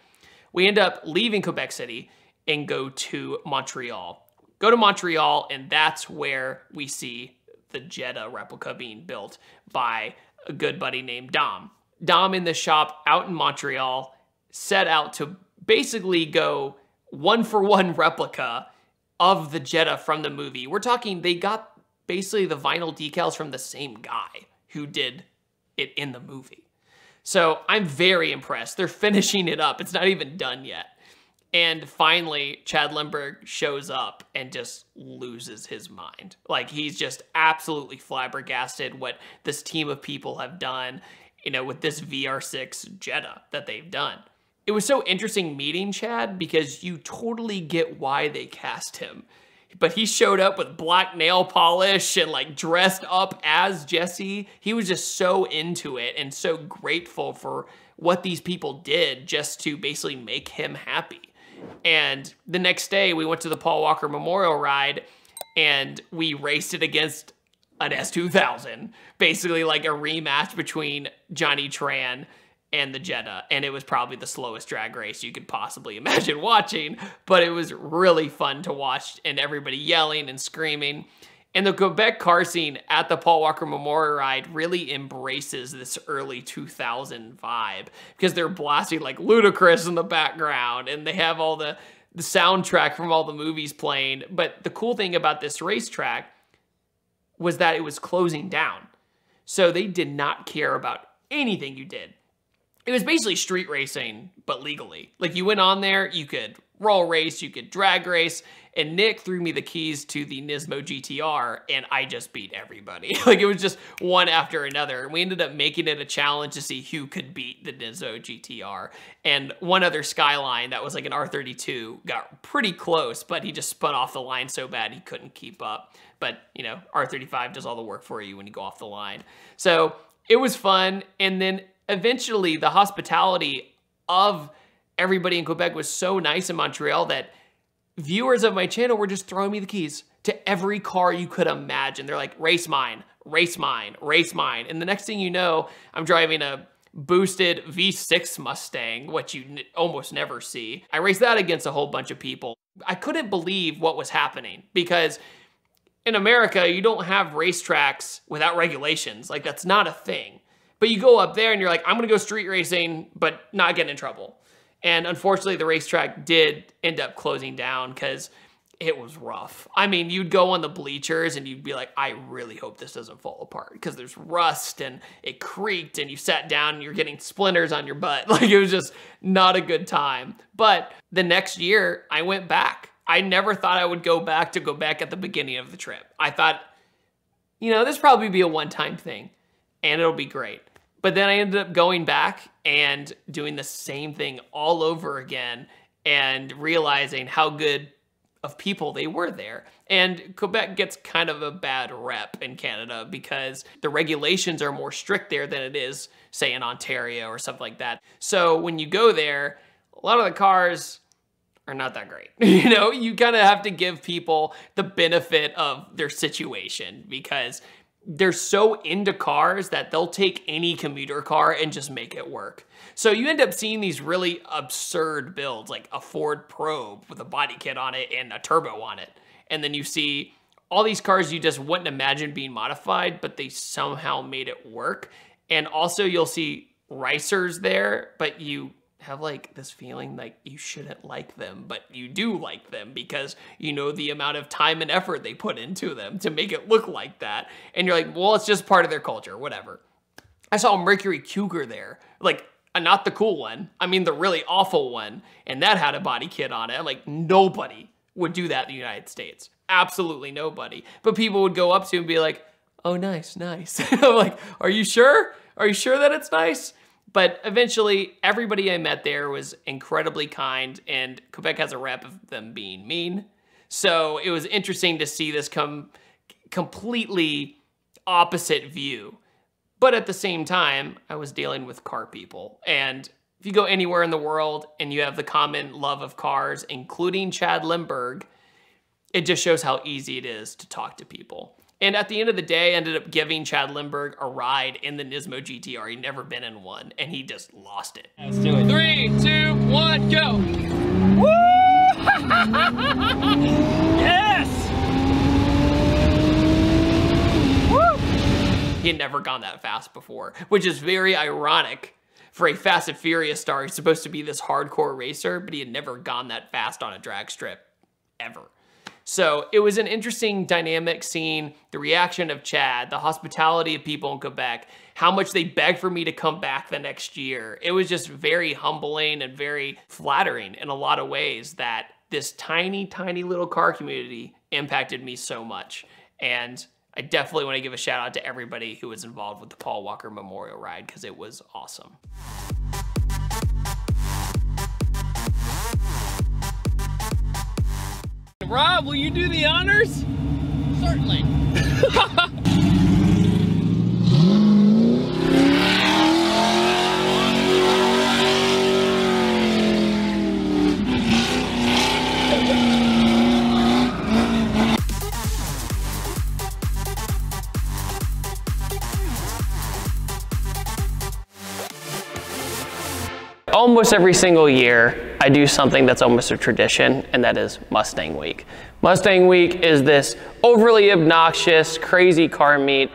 We end up leaving Quebec City and go to Montreal. Go to Montreal, and that's where we see the Jetta replica being built by a good buddy named Dom. Dom in the shop out in Montreal set out to basically go one-for-one replica of the Jetta from the movie. We're talking, they got basically the vinyl decals from the same guy who did it in the movie. So I'm very impressed. They're finishing it up. It's not even done yet. And finally, Chad Lindberg shows up and just loses his mind. Like, he's just absolutely flabbergasted what this team of people have done, you know, with this V R six Jetta that they've done. It was so interesting meeting Chad because you totally get why they cast him. But he showed up with black nail polish and like dressed up as Jesse. He was just so into it and so grateful for what these people did just to basically make him happy. And the next day we went to the Paul Walker Memorial Ride and we raced it against an S two thousand. Basically like a rematch between Johnny Tran and the Jetta, and it was probably the slowest drag race you could possibly imagine watching, but it was really fun to watch, and everybody yelling and screaming. And the Quebec car scene at the Paul Walker Memorial Ride really embraces this early two thousand vibe, because they're blasting like Ludacris in the background, and they have all the, the soundtrack from all the movies playing. But the cool thing about this racetrack was that it was closing down, so they did not care about anything you did. It was basically street racing, but legally. Like, you went on there, you could roll race, you could drag race, and Nick threw me the keys to the Nismo G T R, and I just beat everybody. Like, it was just one after another. And we ended up making it a challenge to see who could beat the Nismo G T R. And one other Skyline that was like an R thirty-two got pretty close, but he just spun off the line so bad he couldn't keep up. But, you know, R thirty-five does all the work for you when you go off the line. So it was fun, and then eventually, the hospitality of everybody in Quebec was so nice in Montreal that viewers of my channel were just throwing me the keys to every car you could imagine. They're like, race mine, race mine, race mine. And the next thing you know, I'm driving a boosted V six Mustang, which you n almost never see. I raced that against a whole bunch of people. I couldn't believe what was happening, because in America, you don't have racetracks without regulations. Like, that's not a thing. But you go up there and you're like, I'm gonna go street racing, but not get in trouble. And unfortunately, the racetrack did end up closing down because it was rough. I mean, you'd go on the bleachers and you'd be like, I really hope this doesn't fall apart, because there's rust and it creaked and you sat down and you're getting splinters on your butt. Like, it was just not a good time. But the next year I went back. I never thought I would go back to go back at the beginning of the trip. I thought, you know, this probably be a one-time thing and it'll be great. But then I ended up going back and doing the same thing all over again and realizing how good of people they were there. And Quebec gets kind of a bad rep in Canada because the regulations are more strict there than it is, say, in Ontario or something like that. So when you go there, a lot of the cars are not that great. You know, you kind of have to give people the benefit of their situation, because they're so into cars that they'll take any commuter car and just make it work. So you end up seeing these really absurd builds, like a Ford Probe with a body kit on it and a turbo on it. And then you see all these cars you just wouldn't imagine being modified, but they somehow made it work. And also you'll see racers there, but you have like this feeling like you shouldn't like them, but you do like them because you know the amount of time and effort they put into them to make it look like that. And you're like, well, it's just part of their culture, whatever. I saw a Mercury Cougar there, like not the cool one. I mean, the really awful one. And that had a body kit on it. I'm like, nobody would do that in the United States. Absolutely nobody. But people would go up to him and be like, oh, nice, nice. I'm like, are you sure? Are you sure that it's nice? But eventually, everybody I met there was incredibly kind, and Quebec has a rep of them being mean. So it was interesting to see this come completely opposite view. But at the same time, I was dealing with car people. And if you go anywhere in the world and you have the common love of cars, including Chad Lindberg, it just shows how easy it is to talk to people. And at the end of the day, I ended up giving Chad Lindberg a ride in the Nismo G T R. He'd never been in one, and he just lost it. Let's do it. Three, two, one, go. Woo! Yes! Woo! He had never gone that fast before, which is very ironic for a Fast and Furious star. He's supposed to be this hardcore racer, but he had never gone that fast on a drag strip, ever. So it was an interesting dynamic seeing the reaction of Chad, the hospitality of people in Quebec, how much they begged for me to come back the next year. It was just very humbling and very flattering in a lot of ways that this tiny, tiny little car community impacted me so much. And I definitely want to give a shout out to everybody who was involved with the Paul Walker Memorial Ride, because it was awesome. Rob, will you do the honors? Certainly. Almost every single year, I do something that's almost a tradition, and that is Mustang Week. Mustang Week is this overly obnoxious, crazy car meet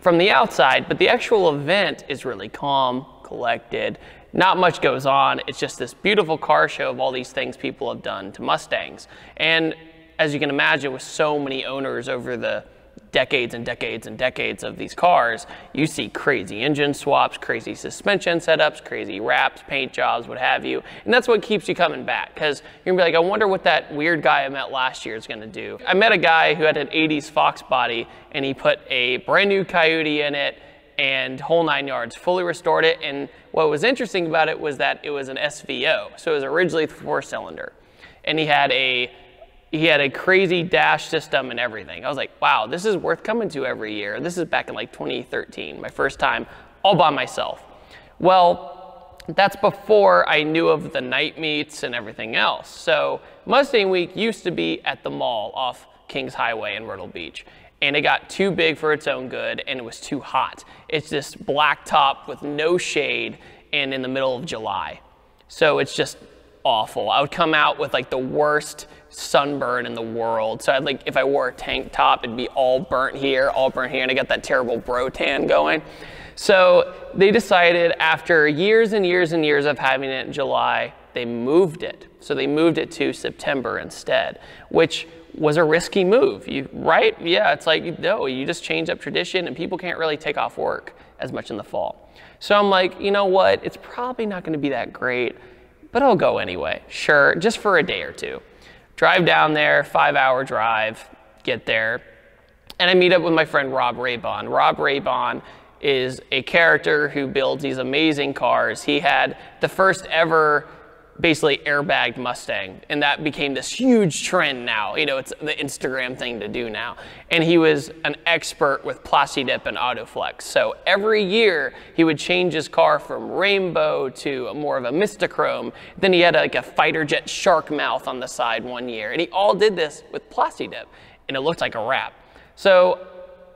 from the outside, but the actual event is really calm, collected. Not much goes on. It's just this beautiful car show of all these things people have done to Mustangs. And as you can imagine, with so many owners over the decades and decades and decades of these cars, you see crazy engine swaps, crazy suspension setups, crazy wraps, paint jobs, what have you. And that's what keeps you coming back, because you're gonna be like, I wonder what that weird guy I met last year is gonna do. I met a guy who had an eighties Fox body, and he put a brand new Coyote in it and whole nine yards, fully restored it. And what was interesting about it was that it was an S V O. So it was originally four cylinder, and he had a He had a crazy dash system and everything. I was like, wow, this is worth coming to every year. This is back in like twenty thirteen, my first time all by myself. Well, that's before I knew of the night meets and everything else. So Mustang Week used to be at the mall off Kings Highway in Myrtle Beach, and it got too big for its own good, and it was too hot. It's just blacktop with no shade and in the middle of July. So it's just awful. I would come out with like the worst sunburn in the world. So I'd like, if I wore a tank top, it'd be all burnt here, all burnt here, and I got that terrible bro tan going. So they decided, after years and years and years of having it in July, they moved it. So they moved it to September instead, which was a risky move, you, right? Yeah, it's like, no, you just change up tradition and people can't really take off work as much in the fall. So I'm like, you know what? It's probably not gonna be that great, but I'll go anyway. Sure, just for a day or two. Drive down there, five hour drive, get there. And I meet up with my friend, Rob Raybon. Rob Raybon is a character who builds these amazing cars. He had the first ever basically airbagged Mustang, and that became this huge trend now. You know, it's the Instagram thing to do now. And he was an expert with Plasti Dip and Autoflex. So every year he would change his car from rainbow to more of a mistachrome. Then he had like a fighter jet shark mouth on the side one year. And he all did this with Plasti Dip, and it looked like a wrap. So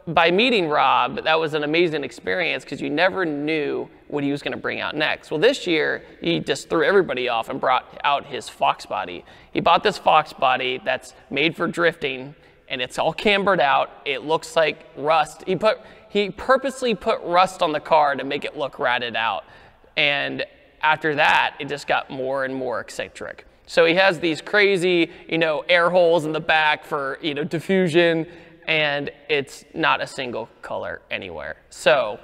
by meeting Rob, that was an amazing experience because you never knew what he was going to bring out next. Well, this year, he just threw everybody off and brought out his Fox body. He bought this Fox body that's made for drifting, and it's all cambered out. It looks like rust. He put, he purposely put rust on the car to make it look ratted out. And after that, it just got more and more eccentric. So he has these crazy, you know, air holes in the back for, you know, diffusion. And it's not a single color anywhere. So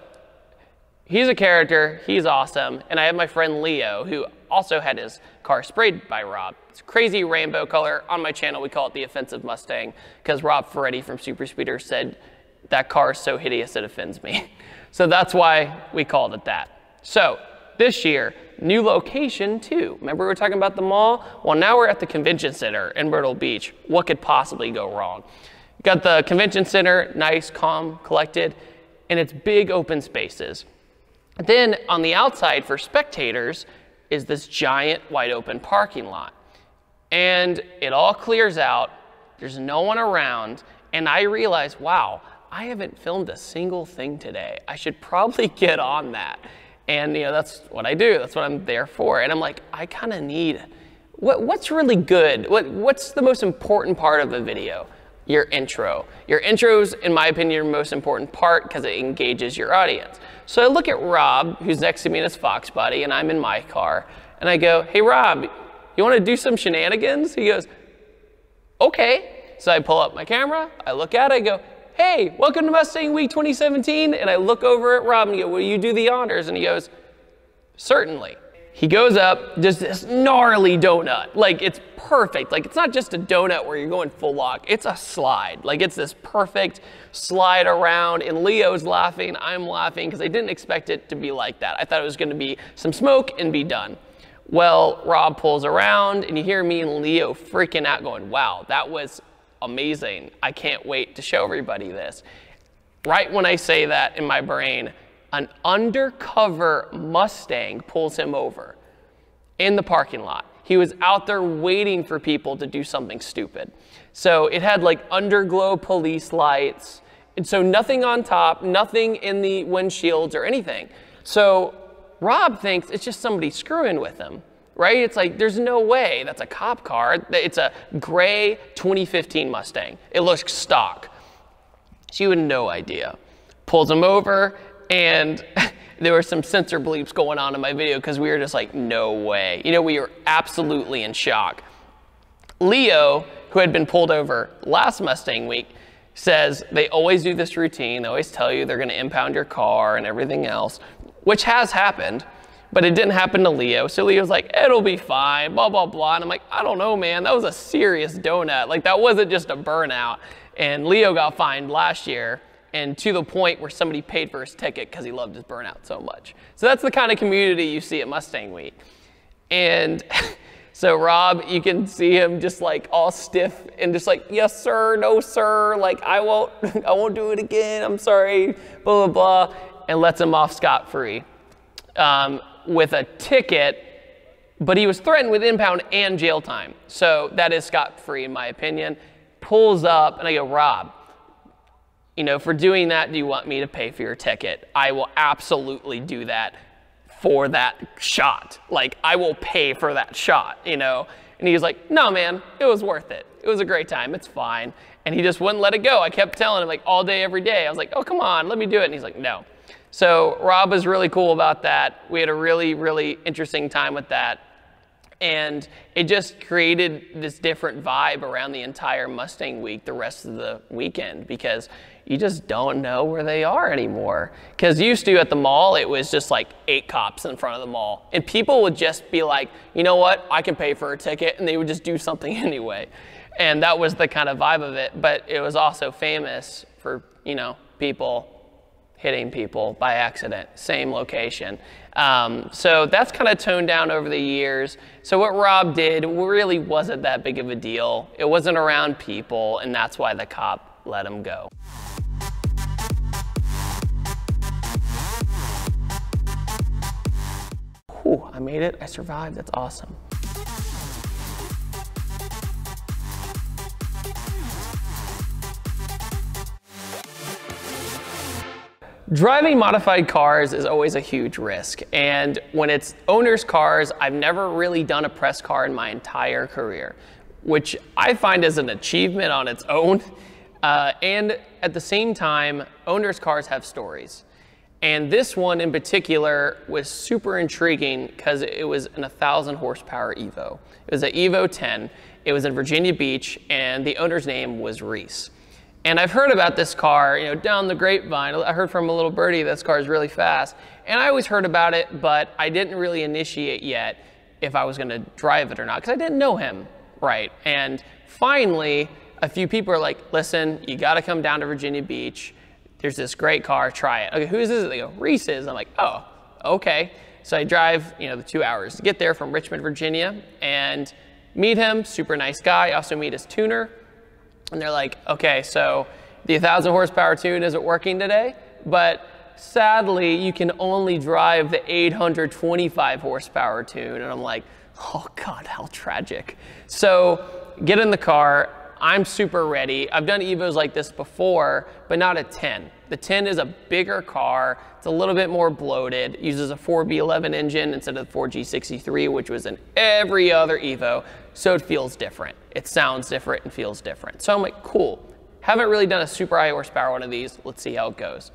he's a character, he's awesome. And I have my friend Leo, who also had his car sprayed by Rob. It's crazy rainbow color. On my channel, we call it the offensive Mustang, because Rob Ferretti from Super Speeders said, that car is so hideous it offends me. So that's why we called it that. So this year, new location too. Remember we were talking about the mall? Well, now we're at the convention center in Myrtle Beach. What could possibly go wrong? Got the convention center, nice, calm, collected, and it's big open spaces. Then on the outside for spectators is this giant wide open parking lot. And it all clears out, there's no one around, and I realize, wow, I haven't filmed a single thing today. I should probably get on that. And you know, that's what I do, that's what I'm there for. And I'm like, I kind of need, what, what's really good? What, what's the most important part of a video? Your intro. Your intro's, in my opinion, your most important part because it engages your audience. So I look at Rob, who's next to me in his Fox body, and I'm in my car, and I go, hey Rob, you wanna do some shenanigans? He goes, okay. So I pull up my camera, I look at it, I go, hey, welcome to Mustang Week twenty seventeen, and I look over at Rob and go, will you do the honors? And he goes, certainly. He goes up, does this gnarly donut. Like, it's perfect. Like, it's not just a donut where you're going full lock. It's a slide. Like, it's this perfect slide around, and Leo's laughing, I'm laughing, because I didn't expect it to be like that. I thought it was gonna be some smoke and be done. Well, Rob pulls around, and you hear me and Leo freaking out going, wow, that was amazing. I can't wait to show everybody this. Right when I say that in my brain, an undercover Mustang pulls him over in the parking lot. He was out there waiting for people to do something stupid. So it had like underglow police lights. And so nothing on top, nothing in the windshields or anything. So Rob thinks it's just somebody screwing with him, right? It's like, there's no way that's a cop car. It's a gray twenty fifteen Mustang. It looks stock. She had no idea. Pulls him over. And there were some censor bleeps going on in my video because we were just like, no way. You know, we were absolutely in shock. Leo, who had been pulled over last Mustang Week, says they always do this routine. They always tell you they're going to impound your car and everything else, which has happened, but it didn't happen to Leo. So Leo's like, it'll be fine, blah, blah, blah. And I'm like, I don't know, man. That was a serious donut. Like, that wasn't just a burnout. And Leo got fined last year, and to the point where somebody paid for his ticket because he loved his burnout so much. So that's the kind of community you see at Mustang Week. And so Rob, you can see him just like all stiff and just like, yes, sir, no, sir. Like, I won't, I won't do it again. I'm sorry, blah, blah, blah, and lets him off scot-free. Um, with a ticket, but he was threatened with impound and jail time. So that is scot-free, in my opinion. Pulls up, and I go, Rob, you know, for doing that, do you want me to pay for your ticket? I will absolutely do that for that shot. Like, I will pay for that shot, you know? And he was like, no, man, it was worth it. It was a great time. It's fine. And he just wouldn't let it go. I kept telling him, like, all day, every day. I was like, oh, come on, let me do it. And he's like, no. So Rob was really cool about that. We had a really, really interesting time with that. And it just created this different vibe around the entire Mustang week, the rest of the weekend, because you just don't know where they are anymore. Because used to at the mall, it was just like eight cops in front of the mall. And people would just be like, you know what, I can pay for a ticket. And they would just do something anyway. And that was the kind of vibe of it. But it was also famous for, you know, people hitting people by accident, same location. Um, so that's kind of toned down over the years. So what Rob did really wasn't that big of a deal. It wasn't around people, and that's why the cop let him go. Whew, I made it, I survived, that's awesome. Driving modified cars is always a huge risk, and when it's owners' cars, I've never really done a press car in my entire career, which I find is an achievement on its own. Uh, and at the same time, owners' cars have stories. And this one in particular was super intriguing because it was an one thousand horsepower Evo. It was an Evo ten. It was in Virginia Beach, and the owner's name was Reese. And I've heard about this car, you know, down the grapevine. I heard from a little birdie this car is really fast. And I always heard about it, but I didn't really initiate yet if I was going to drive it or not, because I didn't know him, right? And finally, a few people are like, listen, you got to come down to Virginia Beach. There's this great car. Try it. Okay, whose is it? They go, Reese's. And I'm like, oh, okay. So I drive, you know, the two hours to get there from Richmond, Virginia, and meet him. Super nice guy. I also meet his tuner. And they're like, okay, so the one thousand horsepower tune isn't working today, but sadly, you can only drive the eight hundred twenty-five horsepower tune. And I'm like, oh God, how tragic. So get in the car. I'm super ready. I've done Evos like this before, but not a ten. The ten is a bigger car. It's a little bit more bloated. It uses a four B eleven engine instead of the four G sixty-three, which was in every other Evo. So it feels different. It sounds different and feels different. So I'm like, cool. Haven't really done a super high horsepower one of these. Let's see how it goes.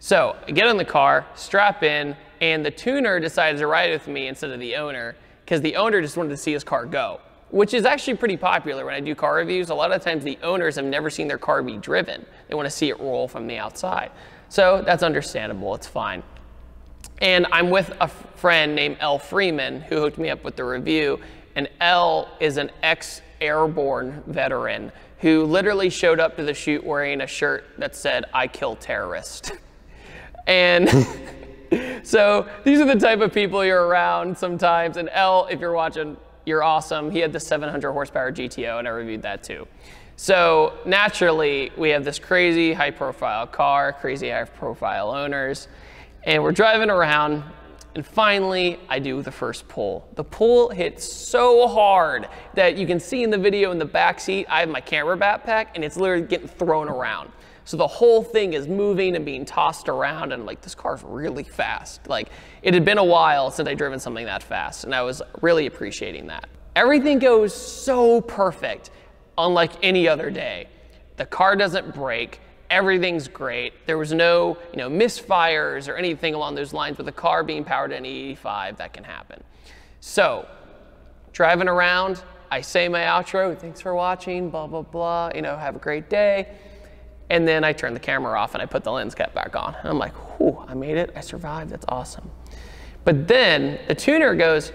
So I get in the car, strap in, and the tuner decides to ride with me instead of the owner, because the owner just wanted to see his car go, which is actually pretty popular when I do car reviews. A lot of times the owners have never seen their car be driven. They want to see it roll from the outside. So that's understandable, it's fine. And I'm with a friend named Elle Freeman who hooked me up with the review, and Elle is an ex-airborne veteran who literally showed up to the shoot wearing a shirt that said, I kill terrorists. And so these are the type of people you're around sometimes, and Elle, if you're watching, you're awesome. He had the seven hundred horsepower G T O, and I reviewed that too. So naturally, we have this crazy high-profile car, crazy high-profile owners, and we're driving around, and finally, I do the first pull. The pull hits so hard that you can see in the video in the back seat, I have my camera backpack, and it's literally getting thrown around. So the whole thing is moving and being tossed around, and I'm like, this car's really fast. Like, it had been a while since I'd driven something that fast, and I was really appreciating that. Everything goes so perfect, unlike any other day. The car doesn't break, everything's great. There was no, you know, misfires or anything along those lines with the car being powered at an E eighty-five, that can happen. So, driving around, I say my outro, thanks for watching, blah, blah, blah, you know, have a great day. And then I turned the camera off and I put the lens cap back on. And I'm like, whew, I made it, I survived, that's awesome. But then the tuner goes,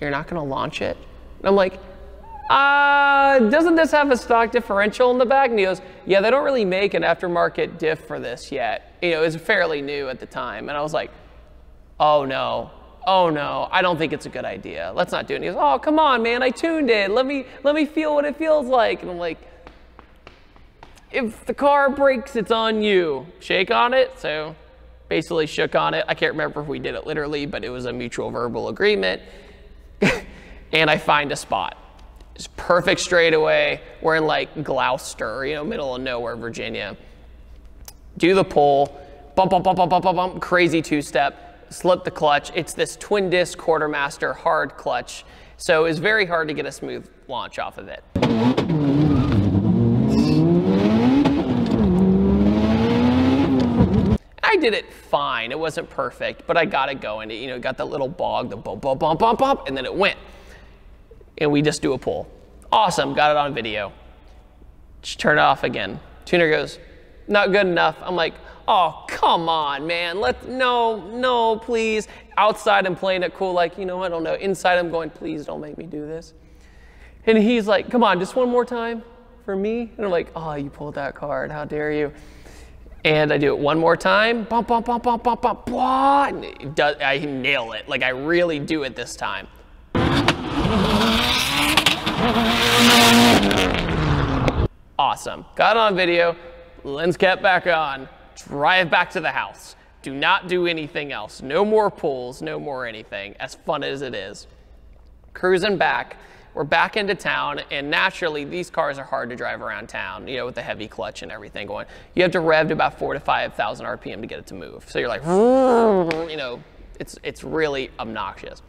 you're not gonna launch it? And I'm like, uh, doesn't this have a stock differential in the back? And he goes, yeah, they don't really make an aftermarket diff for this yet. You know, it was fairly new at the time. And I was like, oh no, oh no, I don't think it's a good idea. Let's not do it. And he goes, oh, come on, man, I tuned it. Let me, let me feel what it feels like. And I'm like, if the car breaks, it's on you. Shake on it, so basically shook on it. I can't remember if we did it literally, but it was a mutual verbal agreement. And I find a spot. It's perfect straightaway. We're in like Gloucester, you know, middle of nowhere, Virginia. Do the pull, bump, bump, bump, bump, bump, bump, bump, crazy two-step, slip the clutch. It's this twin disc quartermaster hard clutch. So it's very hard to get a smooth launch off of it. I did it fine. It wasn't perfect, but I got it going. It, you know, got that little bog, the bump, bump, bump, bump, bump, and then it went. And we just do a pull. Awesome, got it on video. Just turn it off again. Tuner goes, not good enough. I'm like, oh, come on, man. Let no, no, please. Outside I'm playing it cool, like, you know, I don't know. Inside I'm going, please don't make me do this. And he's like, come on, just one more time for me. And I'm like, oh, you pulled that card, how dare you. And I do it one more time. Bump, bump, bump, bump, bump, bump, blah. And it does, I nail it. Like, I really do it this time. Awesome, got it on video, lens kept back on, drive back to the house. Do not do anything else. No more pulls, no more anything, as fun as it is. Cruising back, we're back into town, and naturally these cars are hard to drive around town, you know, with the heavy clutch and everything going. You have to rev to about four to five thousand R P M to get it to move. So you're like, you know, it's, it's really obnoxious.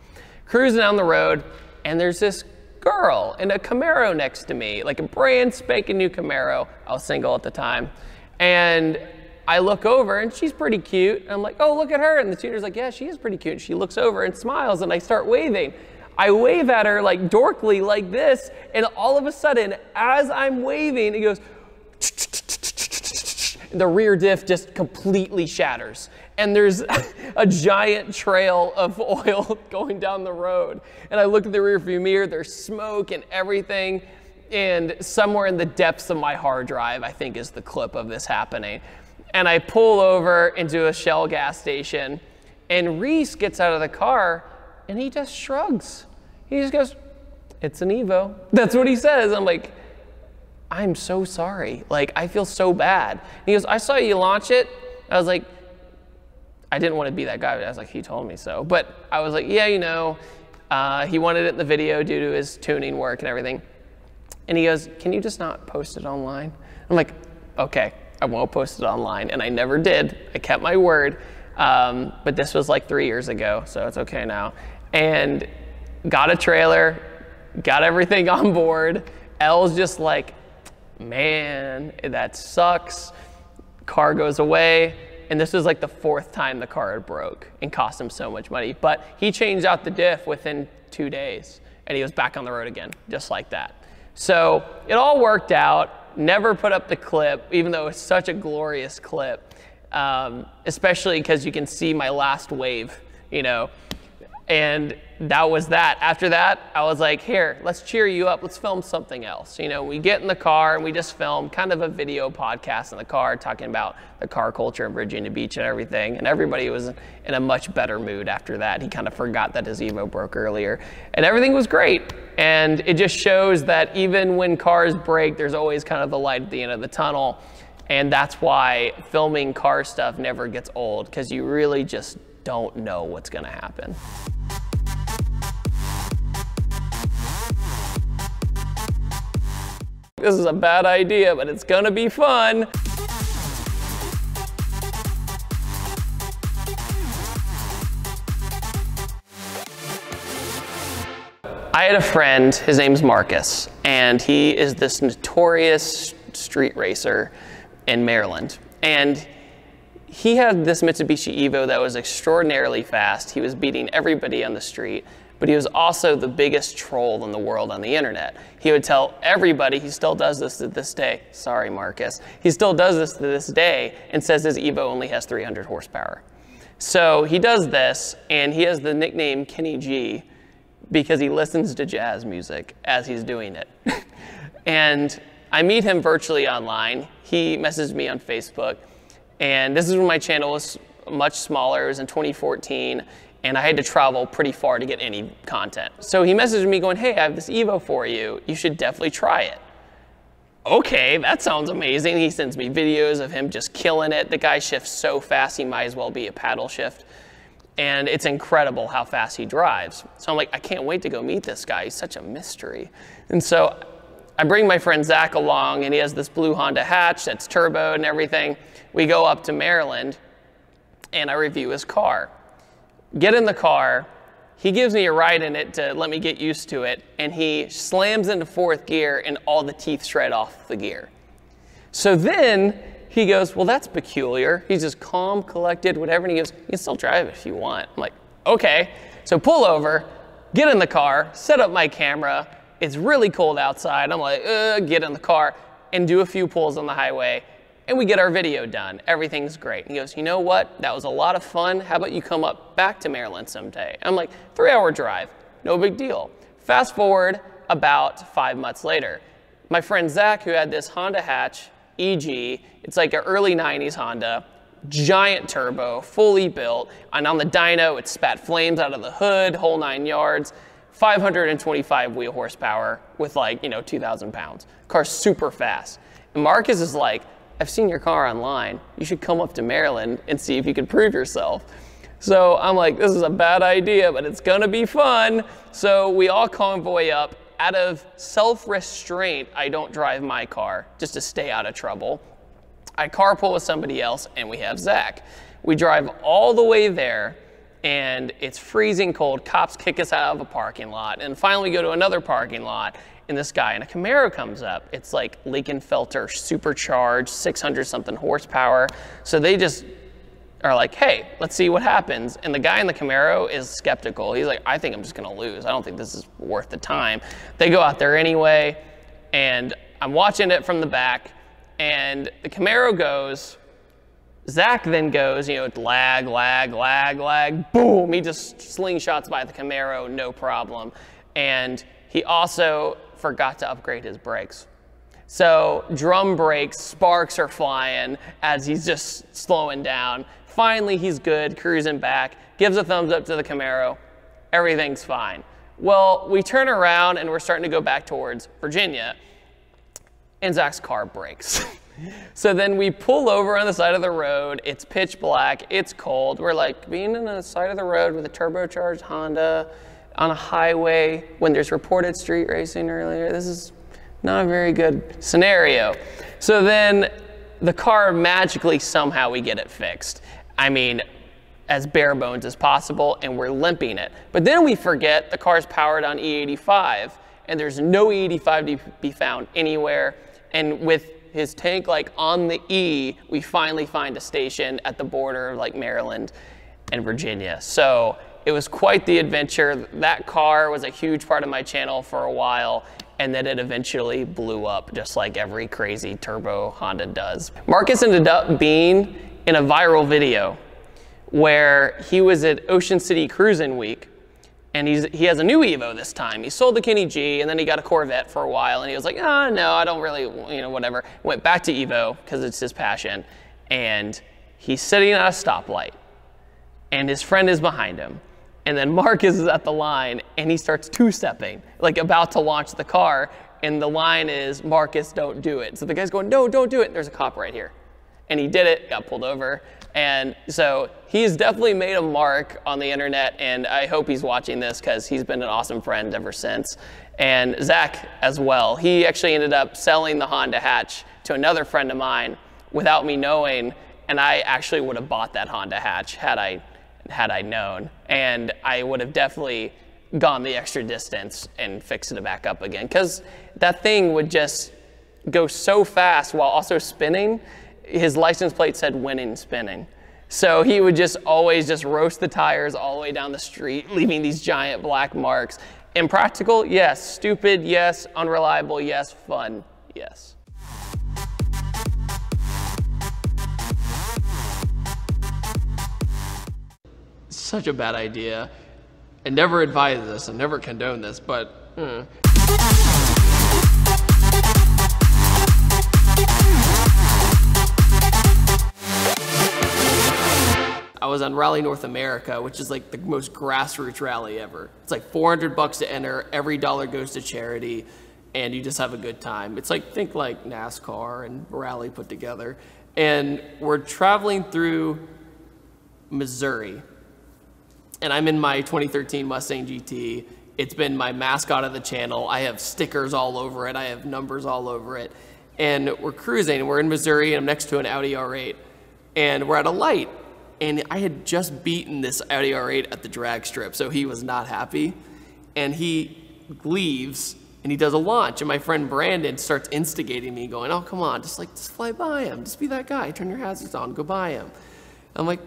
Cruising down the road, and there's this girl in a Camaro next to me, like a brand spanking new Camaro. I was single at the time. And I look over and she's pretty cute. And I'm like, oh, look at her. And the tuner's like, yeah, she is pretty cute. And she looks over and smiles, and I start waving. I wave at her like dorkly like this. And all of a sudden, as I'm waving, it goes, the rear diff just completely shatters. And there's a giant trail of oil going down the road. And I look at the rear view mirror, there's smoke and everything. And somewhere in the depths of my hard drive, I think, is the clip of this happening. And I pull over into a Shell gas station, and Reese gets out of the car and he just shrugs. He just goes, it's an Evo. That's what he says. I'm like, I'm so sorry. Like, I feel so bad. And he goes, I saw you launch it. I was like, I didn't want to be that guy, but I was like, he told me so. But I was like, yeah, you know, uh, he wanted it in the video due to his tuning work and everything. And he goes, can you just not post it online? I'm like, okay, I won't post it online. And I never did. I kept my word. Um, but this was like three years ago, so it's okay now. And got a trailer, got everything on board. Elle's just like, man, that sucks. Car goes away. And this was like the fourth time the car had broke and cost him so much money. But he changed out the diff within two days and he was back on the road again, just like that. So it all worked out. Never put up the clip, even though it's such a glorious clip, um, especially because you can see my last wave, you know. And that was that. After that, I was like, here, let's cheer you up. Let's film something else. You know, we get in the car and we just film kind of a video podcast in the car, talking about the car culture in Virginia Beach and everything. And everybody was in a much better mood after that. He kind of forgot that his Evo broke earlier. And everything was great. And it just shows that even when cars break, there's always kind of the light at the end of the tunnel. And that's why filming car stuff never gets old, because you really just don't know what's gonna happen. This is a bad idea, but it's gonna be fun. I had a friend, his name's Marcus, and he is this notorious street racer in Maryland. And he had this Mitsubishi Evo that was extraordinarily fast. He was beating everybody on the street, but he was also the biggest troll in the world on the internet. He would tell everybody, he still does this to this day. Sorry, Marcus. He still does this to this day and says his Evo only has three hundred horsepower. So he does this, and he has the nickname Kenny G because he listens to jazz music as he's doing it. And I meet him virtually online. He messaged me on Facebook. And this is when my channel was much smaller. It was in twenty fourteen, and I had to travel pretty far to get any content. So he messaged me going, hey, I have this Evo for you. You should definitely try it. okay, that sounds amazing. He sends me videos of him just killing it. The guy shifts so fast, he might as well be a paddle shift. And it's incredible how fast he drives. So I'm like, I can't wait to go meet this guy. He's such a mystery. And so I bring my friend Zach along, and he has this blue Honda hatch that's turbo and everything. We go up to Maryland, and I review his car. Get in the car. He gives me a ride in it to let me get used to it, and he slams into fourth gear, and all the teeth shred off the gear. So then he goes, well, that's peculiar. He's just calm, collected, whatever, and he goes, you can still drive it if you want. I'm like, okay. So pull over, get in the car, set up my camera. It's really cold outside. I'm like, uh, get in the car and do a few pulls on the highway, and we get our video done. Everything's great. And he goes, you know what? That was a lot of fun. How about you come up back to Maryland someday? I'm like, three hour drive, no big deal. Fast forward about five months later, my friend Zach, who had this Honda hatch, E G, it's like an early nineties Honda, giant turbo, fully built, and on the dyno, it spat flames out of the hood, whole nine yards, five hundred twenty-five wheel horsepower with like, you know, two thousand pounds. Car's super fast. And Marcus is like, I've seen your car online. You should come up to Maryland and see if you can prove yourself. So I'm like, this is a bad idea, but it's gonna be fun. So we all convoy up. Out of self-restraint, I don't drive my car just to stay out of trouble. I carpool with somebody else, and we have Zach. We drive all the way there, and it's freezing cold. Cops kick us out of a parking lot, and finally we go to another parking lot, and this guy in a Camaro comes up. It's like Linkenfelter supercharged, six hundred something horsepower. So they just are like, hey, let's see what happens. And the guy in the Camaro is skeptical. He's like, I think I'm just gonna lose. I don't think this is worth the time. They go out there anyway, and I'm watching it from the back, and the Camaro goes, Zach then goes, you know, lag, lag, lag, lag, boom. He just slingshots by the Camaro, no problem. And he also forgot to upgrade his brakes. So drum brakes, sparks are flying as he's just slowing down. Finally, he's good, cruising back, gives a thumbs up to the Camaro. Everything's fine. Well, we turn around and we're starting to go back towards Virginia, and Zach's car breaks. So then we pull over on the side of the road. It's pitch black, it's cold. We're like, being on the side of the road with a turbocharged Honda on a highway when there's reported street racing earlier, this is not a very good scenario. So then the car magically, somehow we get it fixed. I mean, as bare bones as possible, and we're limping it. But then we forget the car's powered on E eighty-five, and there's no E eighty-five to be found anywhere. And with his tank like on the E, we finally find a station at the border of like Maryland and Virginia. So it was quite the adventure. That car was a huge part of my channel for a while, and then it eventually blew up just like every crazy turbo Honda does. Marcus ended up being in a viral video where he was at Ocean City Cruisin' Week, and he's, he has a new Evo this time. He sold the Kenny G, and then he got a Corvette for a while, and he was like, ah, oh, no, I don't really, you know, whatever. Went back to Evo because it's his passion, and he's sitting at a stoplight, and his friend is behind him. And then Marcus is at the line, and he starts two-stepping, like about to launch the car, and the line is, Marcus, don't do it. So the guy's going, no, don't do it. There's a cop right here. And he did it, got pulled over. And so he's definitely made a mark on the internet, and I hope he's watching this because he's been an awesome friend ever since. And Zach as well. He actually ended up selling the Honda hatch to another friend of mine without me knowing, and I actually would have bought that Honda hatch had I had I known, and I would have definitely gone the extra distance and fixed it back up again, because that thing would just go so fast while also spinning. His license plate said winning spinning. So he would just always just roast the tires all the way down the street, leaving these giant black marks. Impractical, yes. Stupid, yes. Unreliable, yes. Fun, yes. Such a bad idea. I never advise this, I never condone this, but mm. I was on Rally North America, which is like the most grassroots rally ever. It's like four hundred bucks to enter, every dollar goes to charity. and you just have a good time. It's like, think like NASCAR and rally put together. And we're traveling through Missouri, and I'm in my twenty thirteen Mustang G T. It's been my mascot of the channel. I have stickers all over it. I have numbers all over it. And we're cruising, we're in Missouri, and I'm next to an Audi R eight, and we're at a light. And I had just beaten this Audi R eight at the drag strip, so he was not happy. And he leaves, and he does a launch, and my friend Brandon starts instigating me, going, oh, come on, just like, just fly by him, just be that guy, turn your hazards on, go by him. I'm like,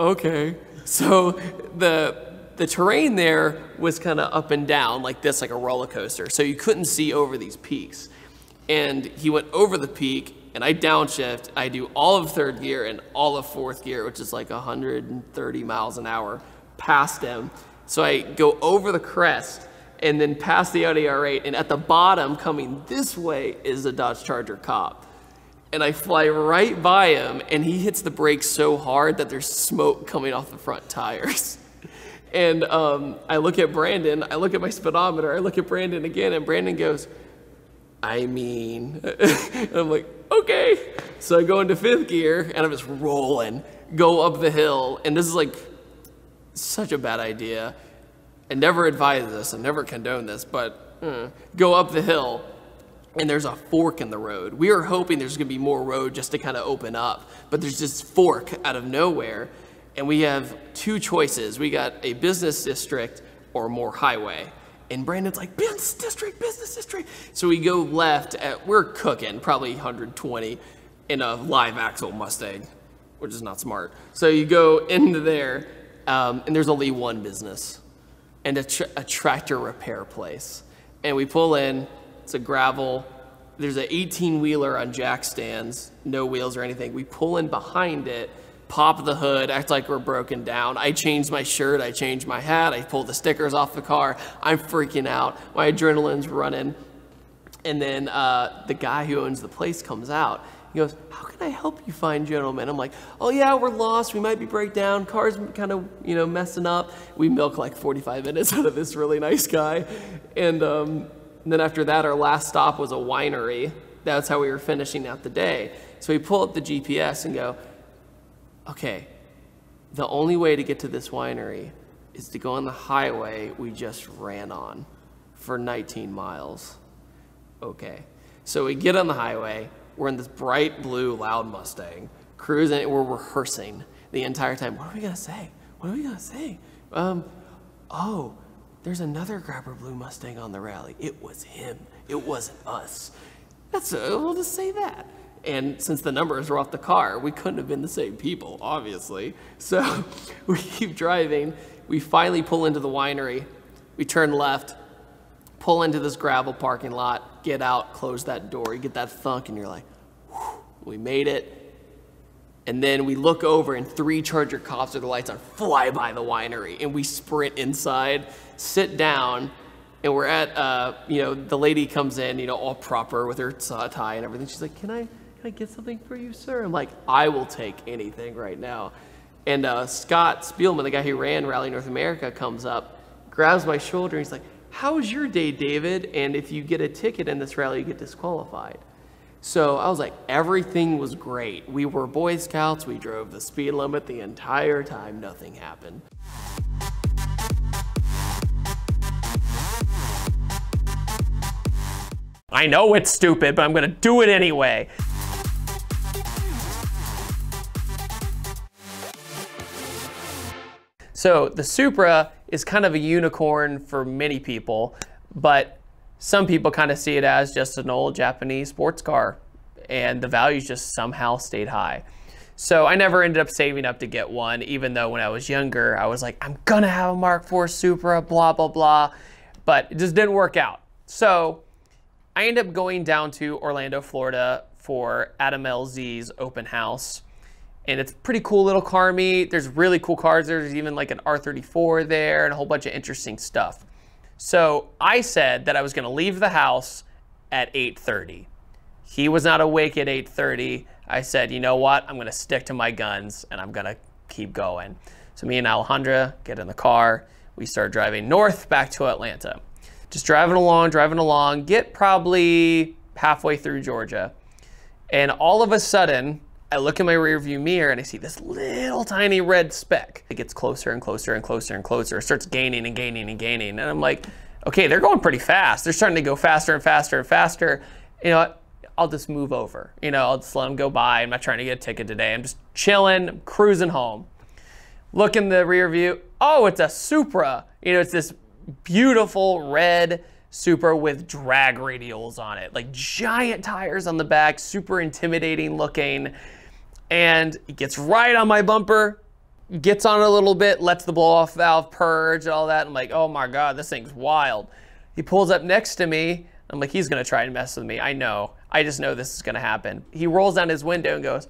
okay. So the the terrain there was kind of up and down like this, like a roller coaster, so you couldn't see over these peaks. And he went over the peak, and I downshift, I do all of third gear and all of fourth gear, which is like one hundred thirty miles an hour, past him. So I go over the crest, and then past the Audi R eight, and at the bottom coming this way is a Dodge Charger cop. And I fly right by him, and he hits the brakes so hard that there's smoke coming off the front tires. And um, I look at Brandon, I look at my speedometer, I look at Brandon again, and Brandon goes, I mean, and I'm like, okay. So I go into fifth gear, and I'm just rolling, go up the hill, and this is like such a bad idea. I never advise this, I never condone this, but mm, go up the hill, and there's a fork in the road. We were hoping there's gonna be more road just to kind of open up, but there's this fork out of nowhere, and we have two choices. We got a business district or more highway. And Brandon's like, business district, business district. So we go left at, we're cooking, probably one hundred twenty in a live axle Mustang, which is not smart. So you go into there, um, and there's only one business. And a, tra a tractor repair place. And we pull in, it's a gravel, there's an eighteen wheeler on jack stands, no wheels or anything. We pull in behind it, pop the hood, act like we're broken down. I changed my shirt, I changed my hat, I pulled the stickers off the car, I'm freaking out, my adrenaline's running. And then uh, the guy who owns the place comes out. He goes, how can I help you find gentlemen? I'm like, oh yeah, we're lost. We might be breakdown. Car's kind of, you know, messing up. We milk like forty-five minutes out of this really nice guy. And, um, and then after that, our last stop was a winery. That's how we were finishing out the day. So we pull up the G P S and go, okay, the only way to get to this winery is to go on the highway we just ran on for nineteen miles. Okay. So we get on the highway. We're in this bright blue, loud Mustang, cruising, and we're rehearsing the entire time. What are we gonna say? What are we gonna say? Um, oh, there's another grabber blue Mustang on the rally. It was him, it wasn't us. That's, a, we'll just say that. And since the numbers were off the car, we couldn't have been the same people, obviously. So we keep driving. We finally pull into the winery. We turn left, pull into this gravel parking lot, get out, close that door, you get that thunk, and you're like, whew, we made it. And then we look over, and three Charger cops with the lights on fly by the winery, and we sprint inside, sit down, and we're at, uh, you know, the lady comes in, you know, all proper with her tie and everything. She's like, can I, can I get something for you, sir? I'm like, I will take anything right now. And uh, Scott Spielman, the guy who ran Rally North America, comes up, grabs my shoulder, and he's like, how was your day, David? And if you get a ticket in this rally, you get disqualified. So I was like, everything was great. We were Boy Scouts. We drove the speed limit the entire time. Nothing happened. I know it's stupid, but I'm gonna do it anyway. So the Supra is kind of a unicorn for many people, but some people kind of see it as just an old Japanese sports car, and the values just somehow stayed high. So I never ended up saving up to get one, even though when I was younger, I was like, I'm gonna have a Mark four Supra, blah, blah, blah, but it just didn't work out. So I ended up going down to Orlando, Florida for Adam L Z's open house. And it's a pretty cool little car meet. There's really cool cars there. There's even like an R thirty-four there and a whole bunch of interesting stuff. So I said that I was gonna leave the house at eight thirty. He was not awake at eight thirty. I said, you know what? I'm gonna stick to my guns and I'm gonna keep going. So me and Alejandra get in the car. We start driving north back to Atlanta. just driving along, driving along, get probably halfway through Georgia. And all of a sudden, I look in my rearview mirror and I see this little tiny red speck. It gets closer and closer and closer and closer. It starts gaining and gaining and gaining. And I'm like, okay, they're going pretty fast. They're starting to go faster and faster and faster. You know, I'll just move over. You know, I'll just let them go by. I'm not trying to get a ticket today. I'm just chilling, I'm cruising home. Look in the rear view. Oh, it's a Supra. You know, it's this beautiful red Supra with drag radials on it, like giant tires on the back, super intimidating looking. And it gets right on my bumper, gets on a little bit, lets the blow off valve purge and all that. I'm like, oh my God, this thing's wild. He pulls up next to me. I'm like, he's gonna try and mess with me. I know, I just know this is gonna happen. He rolls down his window and goes,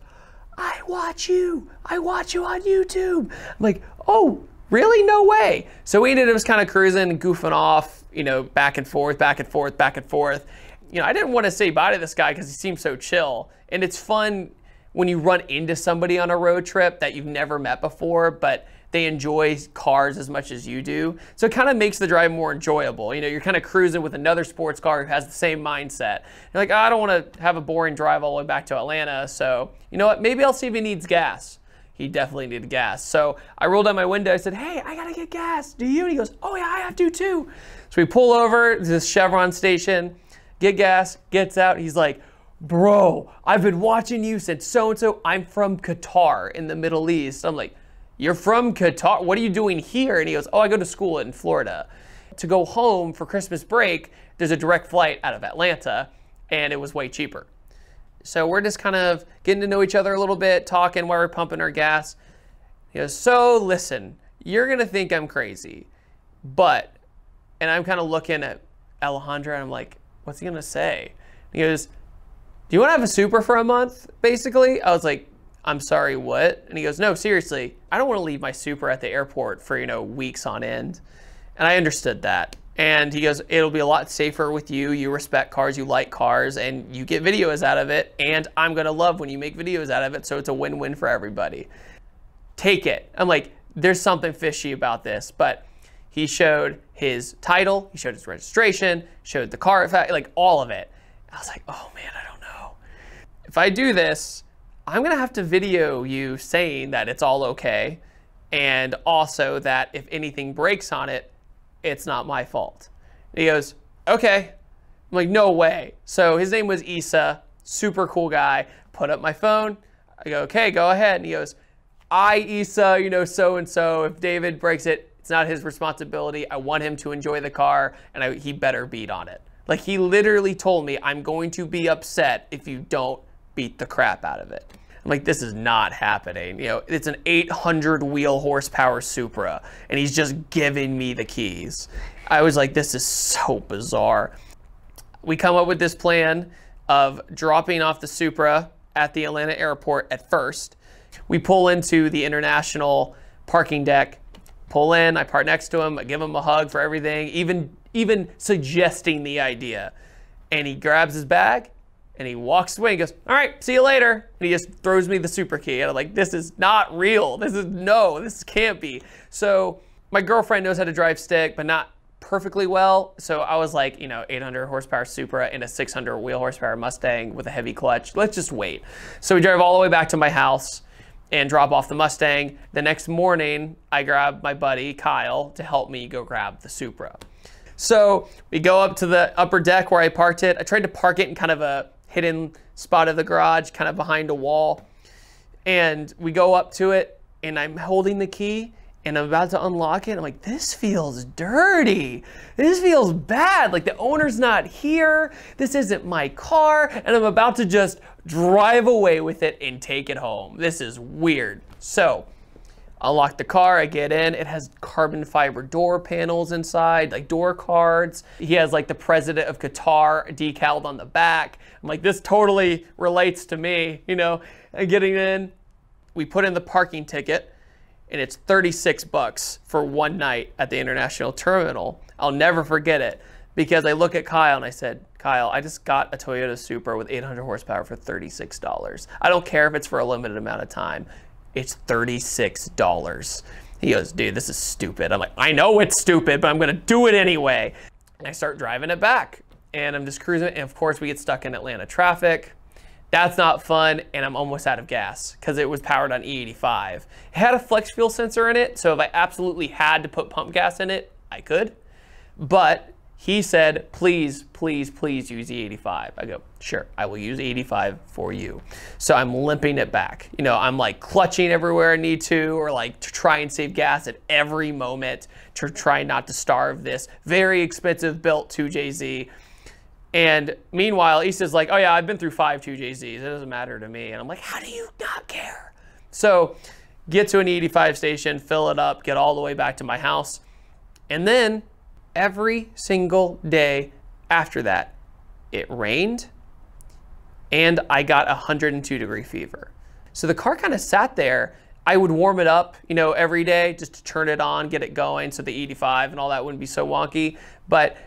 I watch you, I watch you on YouTube. I'm like, oh, really? No way. So we ended up just kind of cruising, goofing off, you know, back and forth, back and forth, back and forth. You know, I didn't want to say bye to this guy because he seemed so chill. And it's fun when you run into somebody on a road trip that you've never met before, but they enjoy cars as much as you do. So it kind of makes the drive more enjoyable. You know, you're kind of cruising with another sports car who has the same mindset. You're like, oh, I don't want to have a boring drive all the way back to Atlanta. So, you know what, maybe I'll see if he needs gas. He definitely needed gas. So I rolled down my window, I said, hey, I gotta get gas, do you? And he goes, oh yeah, I have to too. So we pull over to this Chevron station, get gas, gets out, he's like, bro, I've been watching you since so-and-so, I'm from Qatar in the Middle East. I'm like, you're from Qatar, what are you doing here? And he goes, oh, I go to school in Florida. To go home for Christmas break, there's a direct flight out of Atlanta, and it was way cheaper. So we're just kind of getting to know each other a little bit, talking while we're pumping our gas. He goes, so listen, you're gonna think I'm crazy, but, and I'm kind of looking at Alejandra and I'm like, what's he gonna say? And he goes, do you wanna have a Supra for a month, basically? I was like, I'm sorry, what? And he goes, no, seriously, I don't wanna leave my Supra at the airport for, you know, weeks on end. And I understood that. And he goes, it'll be a lot safer with you. You respect cars, you like cars, and you get videos out of it. And I'm gonna love when you make videos out of it, so it's a win-win for everybody. Take it. I'm like, there's something fishy about this, but he showed his title, he showed his registration, showed the car, like all of it. I was like, oh man, I don't know. If I do this, I'm gonna have to video you saying that it's all okay, and also that if anything breaks on it, it's not my fault. And he goes, okay. I'm like, no way. So his name was Isa, super cool guy. Put up my phone. I go, okay, go ahead. And he goes, I, Isa, you know, so-and-so, if David breaks it, it's not his responsibility. I want him to enjoy the car, and I, he better beat on it. Like, he literally told me, I'm going to be upset if you don't beat the crap out of it. I'm like, this is not happening. You know, it's an eight hundred wheel horsepower Supra, and he's just giving me the keys. I was like, this is so bizarre. We come up with this plan of dropping off the Supra at the Atlanta airport at first. We pull into the international parking deck, pull in, I park next to him, I give him a hug for everything, even, even suggesting the idea. And he grabs his bag, and he walks away and goes, all right, see you later. And he just throws me the Supra key. And I'm like, this is not real. This is, no, this can't be. So my girlfriend knows how to drive stick, but not perfectly well. So I was like, you know, eight hundred horsepower Supra and a six hundred wheel horsepower Mustang with a heavy clutch. Let's just wait. So we drive all the way back to my house and drop off the Mustang. The next morning, I grab my buddy, Kyle, to help me go grab the Supra. So we go up to the upper deck where I parked it. I tried to park it in kind of a hidden spot of the garage, kind of behind a wall. And we go up to it, and I'm holding the key, and I'm about to unlock it. I'm like, this feels dirty. This feels bad. Like, the owner's not here. This isn't my car. And I'm about to just drive away with it and take it home. This is weird. So I unlock the car, I get in. It has carbon fiber door panels inside, like door cards. He has like the president of Qatar decaled on the back. I'm like, this totally relates to me, you know. And getting in, we put in the parking ticket, and it's thirty-six bucks for one night at the international terminal. I'll never forget it, because I look at Kyle and I said, Kyle, I just got a Toyota Supra with eight hundred horsepower for thirty-six dollars. I don't care if it's for a limited amount of time. It's thirty-six dollars. He goes, dude, this is stupid. I'm like, I know it's stupid, but I'm gonna do it anyway. and I start driving it back. And I'm just cruising, and of course we get stuck in Atlanta traffic. That's not fun, and I'm almost out of gas because it was powered on E eighty-five. It had a flex fuel sensor in it, so if I absolutely had to put pump gas in it, I could. But he said, please, please, please use E eighty-five. I go, sure, I will use E eighty-five for you. So I'm limping it back. You know, I'm like clutching everywhere I need to, or like to try and save gas at every moment to try not to starve this very expensive built two J Z. And meanwhile, Issa's like, oh yeah, I've been through five two J Zs. It doesn't matter to me. And I'm like, how do you not care? So get to an E eighty-five station, fill it up, get all the way back to my house. And then every single day after that, it rained and I got a one hundred two degree fever. So the car kind of sat there. I would warm it up, you know, every day just to turn it on, get it going, so the E eighty-five and all that wouldn't be so wonky. But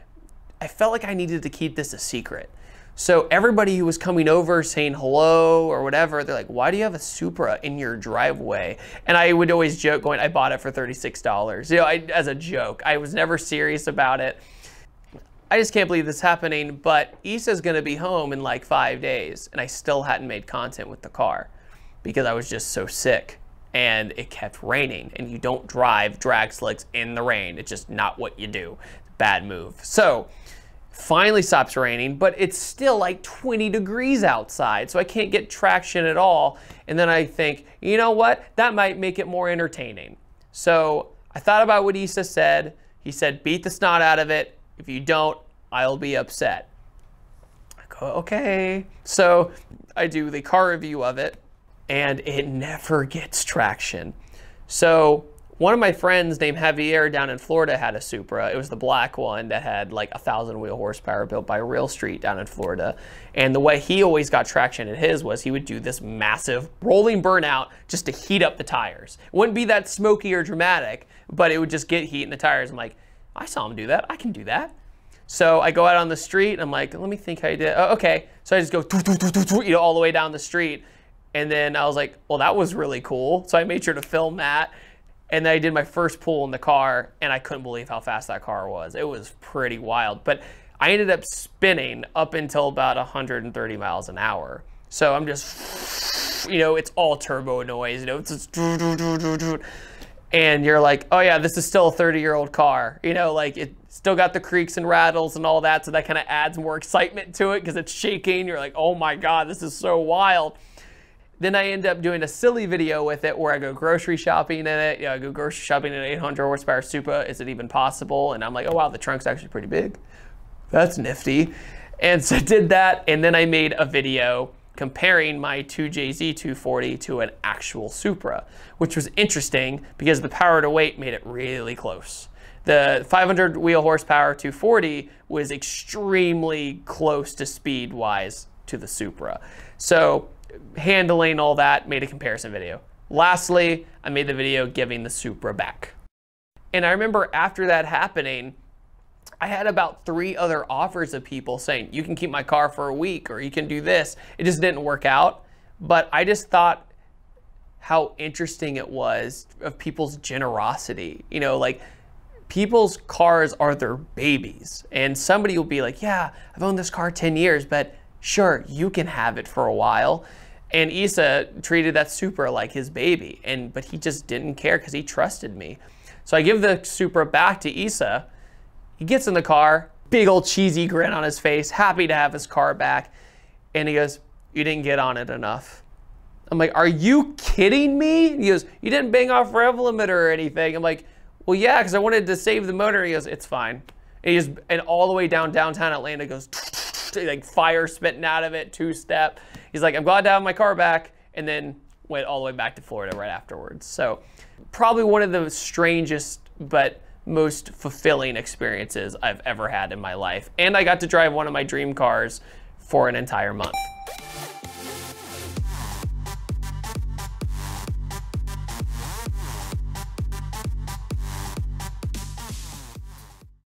I felt like I needed to keep this a secret. So everybody who was coming over saying hello or whatever, they're like, why do you have a Supra in your driveway? And I would always joke going, I bought it for thirty-six dollars. You know, I, as a joke, I was never serious about it. I just can't believe this is happening, but Issa's gonna be home in like five days and I still hadn't made content with the car because I was just so sick and it kept raining, and you don't drive drag slicks in the rain. It's just not what you do. Bad move. So finally stops raining, but it's still like twenty degrees outside, so I can't get traction at all. And then I think, you know what, that might make it more entertaining. So I thought about what Issa said. He said, beat the snot out of it. If you don't, I'll be upset. I go, okay. So I do the car review of it, and it never gets traction. So one of my friends named Javier down in Florida had a Supra. It was the black one that had like a thousand wheel horsepower, built by Real Street down in Florida. And the way he always got traction in his was he would do this massive rolling burnout just to heat up the tires. It wouldn't be that smoky or dramatic, but it would just get heat in the tires. I'm like, I saw him do that, I can do that. So I go out on the street and I'm like, let me think how you did. Oh, okay. So I just go, you know, all the way down the street. And then I was like, well, that was really cool. So I made sure to film that. And then I did my first pull in the car, and I couldn't believe how fast that car was. It was pretty wild, but I ended up spinning up until about one hundred thirty miles an hour. So I'm just, you know, it's all turbo noise, you know, it's just doo -doo -doo -doo -doo. And you're like, oh yeah, this is still a thirty year old car. You know, like it still got the creaks and rattles and all that. So that kind of adds more excitement to it because it's shaking. You're like, oh my God, this is so wild. Then I end up doing a silly video with it where I go grocery shopping in it. You know, I go grocery shopping in an eight hundred horsepower Supra. Is it even possible? And I'm like, oh wow, the trunk's actually pretty big. That's nifty. And so I did that. And then I made a video comparing my two J Z two forty to an actual Supra, which was interesting because the power to weight made it really close. The five hundred wheel horsepower two forty was extremely close to speed wise to the Supra. So handling all that, made a comparison video. Lastly, I made the video giving the Supra back. And I remember after that happening, I had about three other offers of people saying, you can keep my car for a week or you can do this. It just didn't work out. But I just thought how interesting it was of people's generosity. You know, like people's cars are their babies. And somebody will be like, yeah, I've owned this car ten years, but sure, you can have it for a while. And Issa treated that Supra like his baby, and but he just didn't care because he trusted me. So I give the Supra back to Issa. He gets in the car, big old cheesy grin on his face, happy to have his car back. And he goes, you didn't get on it enough. I'm like, are you kidding me? He goes, you didn't bang off rev limiter or anything. I'm like, well, yeah, because I wanted to save the motor. He goes, it's fine. And, he just, and all the way down downtown Atlanta goes, like fire spitting out of it, two-step. He's like, I'm glad to have my car back, and then went all the way back to Florida right afterwards. So probably one of the strangest but most fulfilling experiences I've ever had in my life. And I got to drive one of my dream cars for an entire month.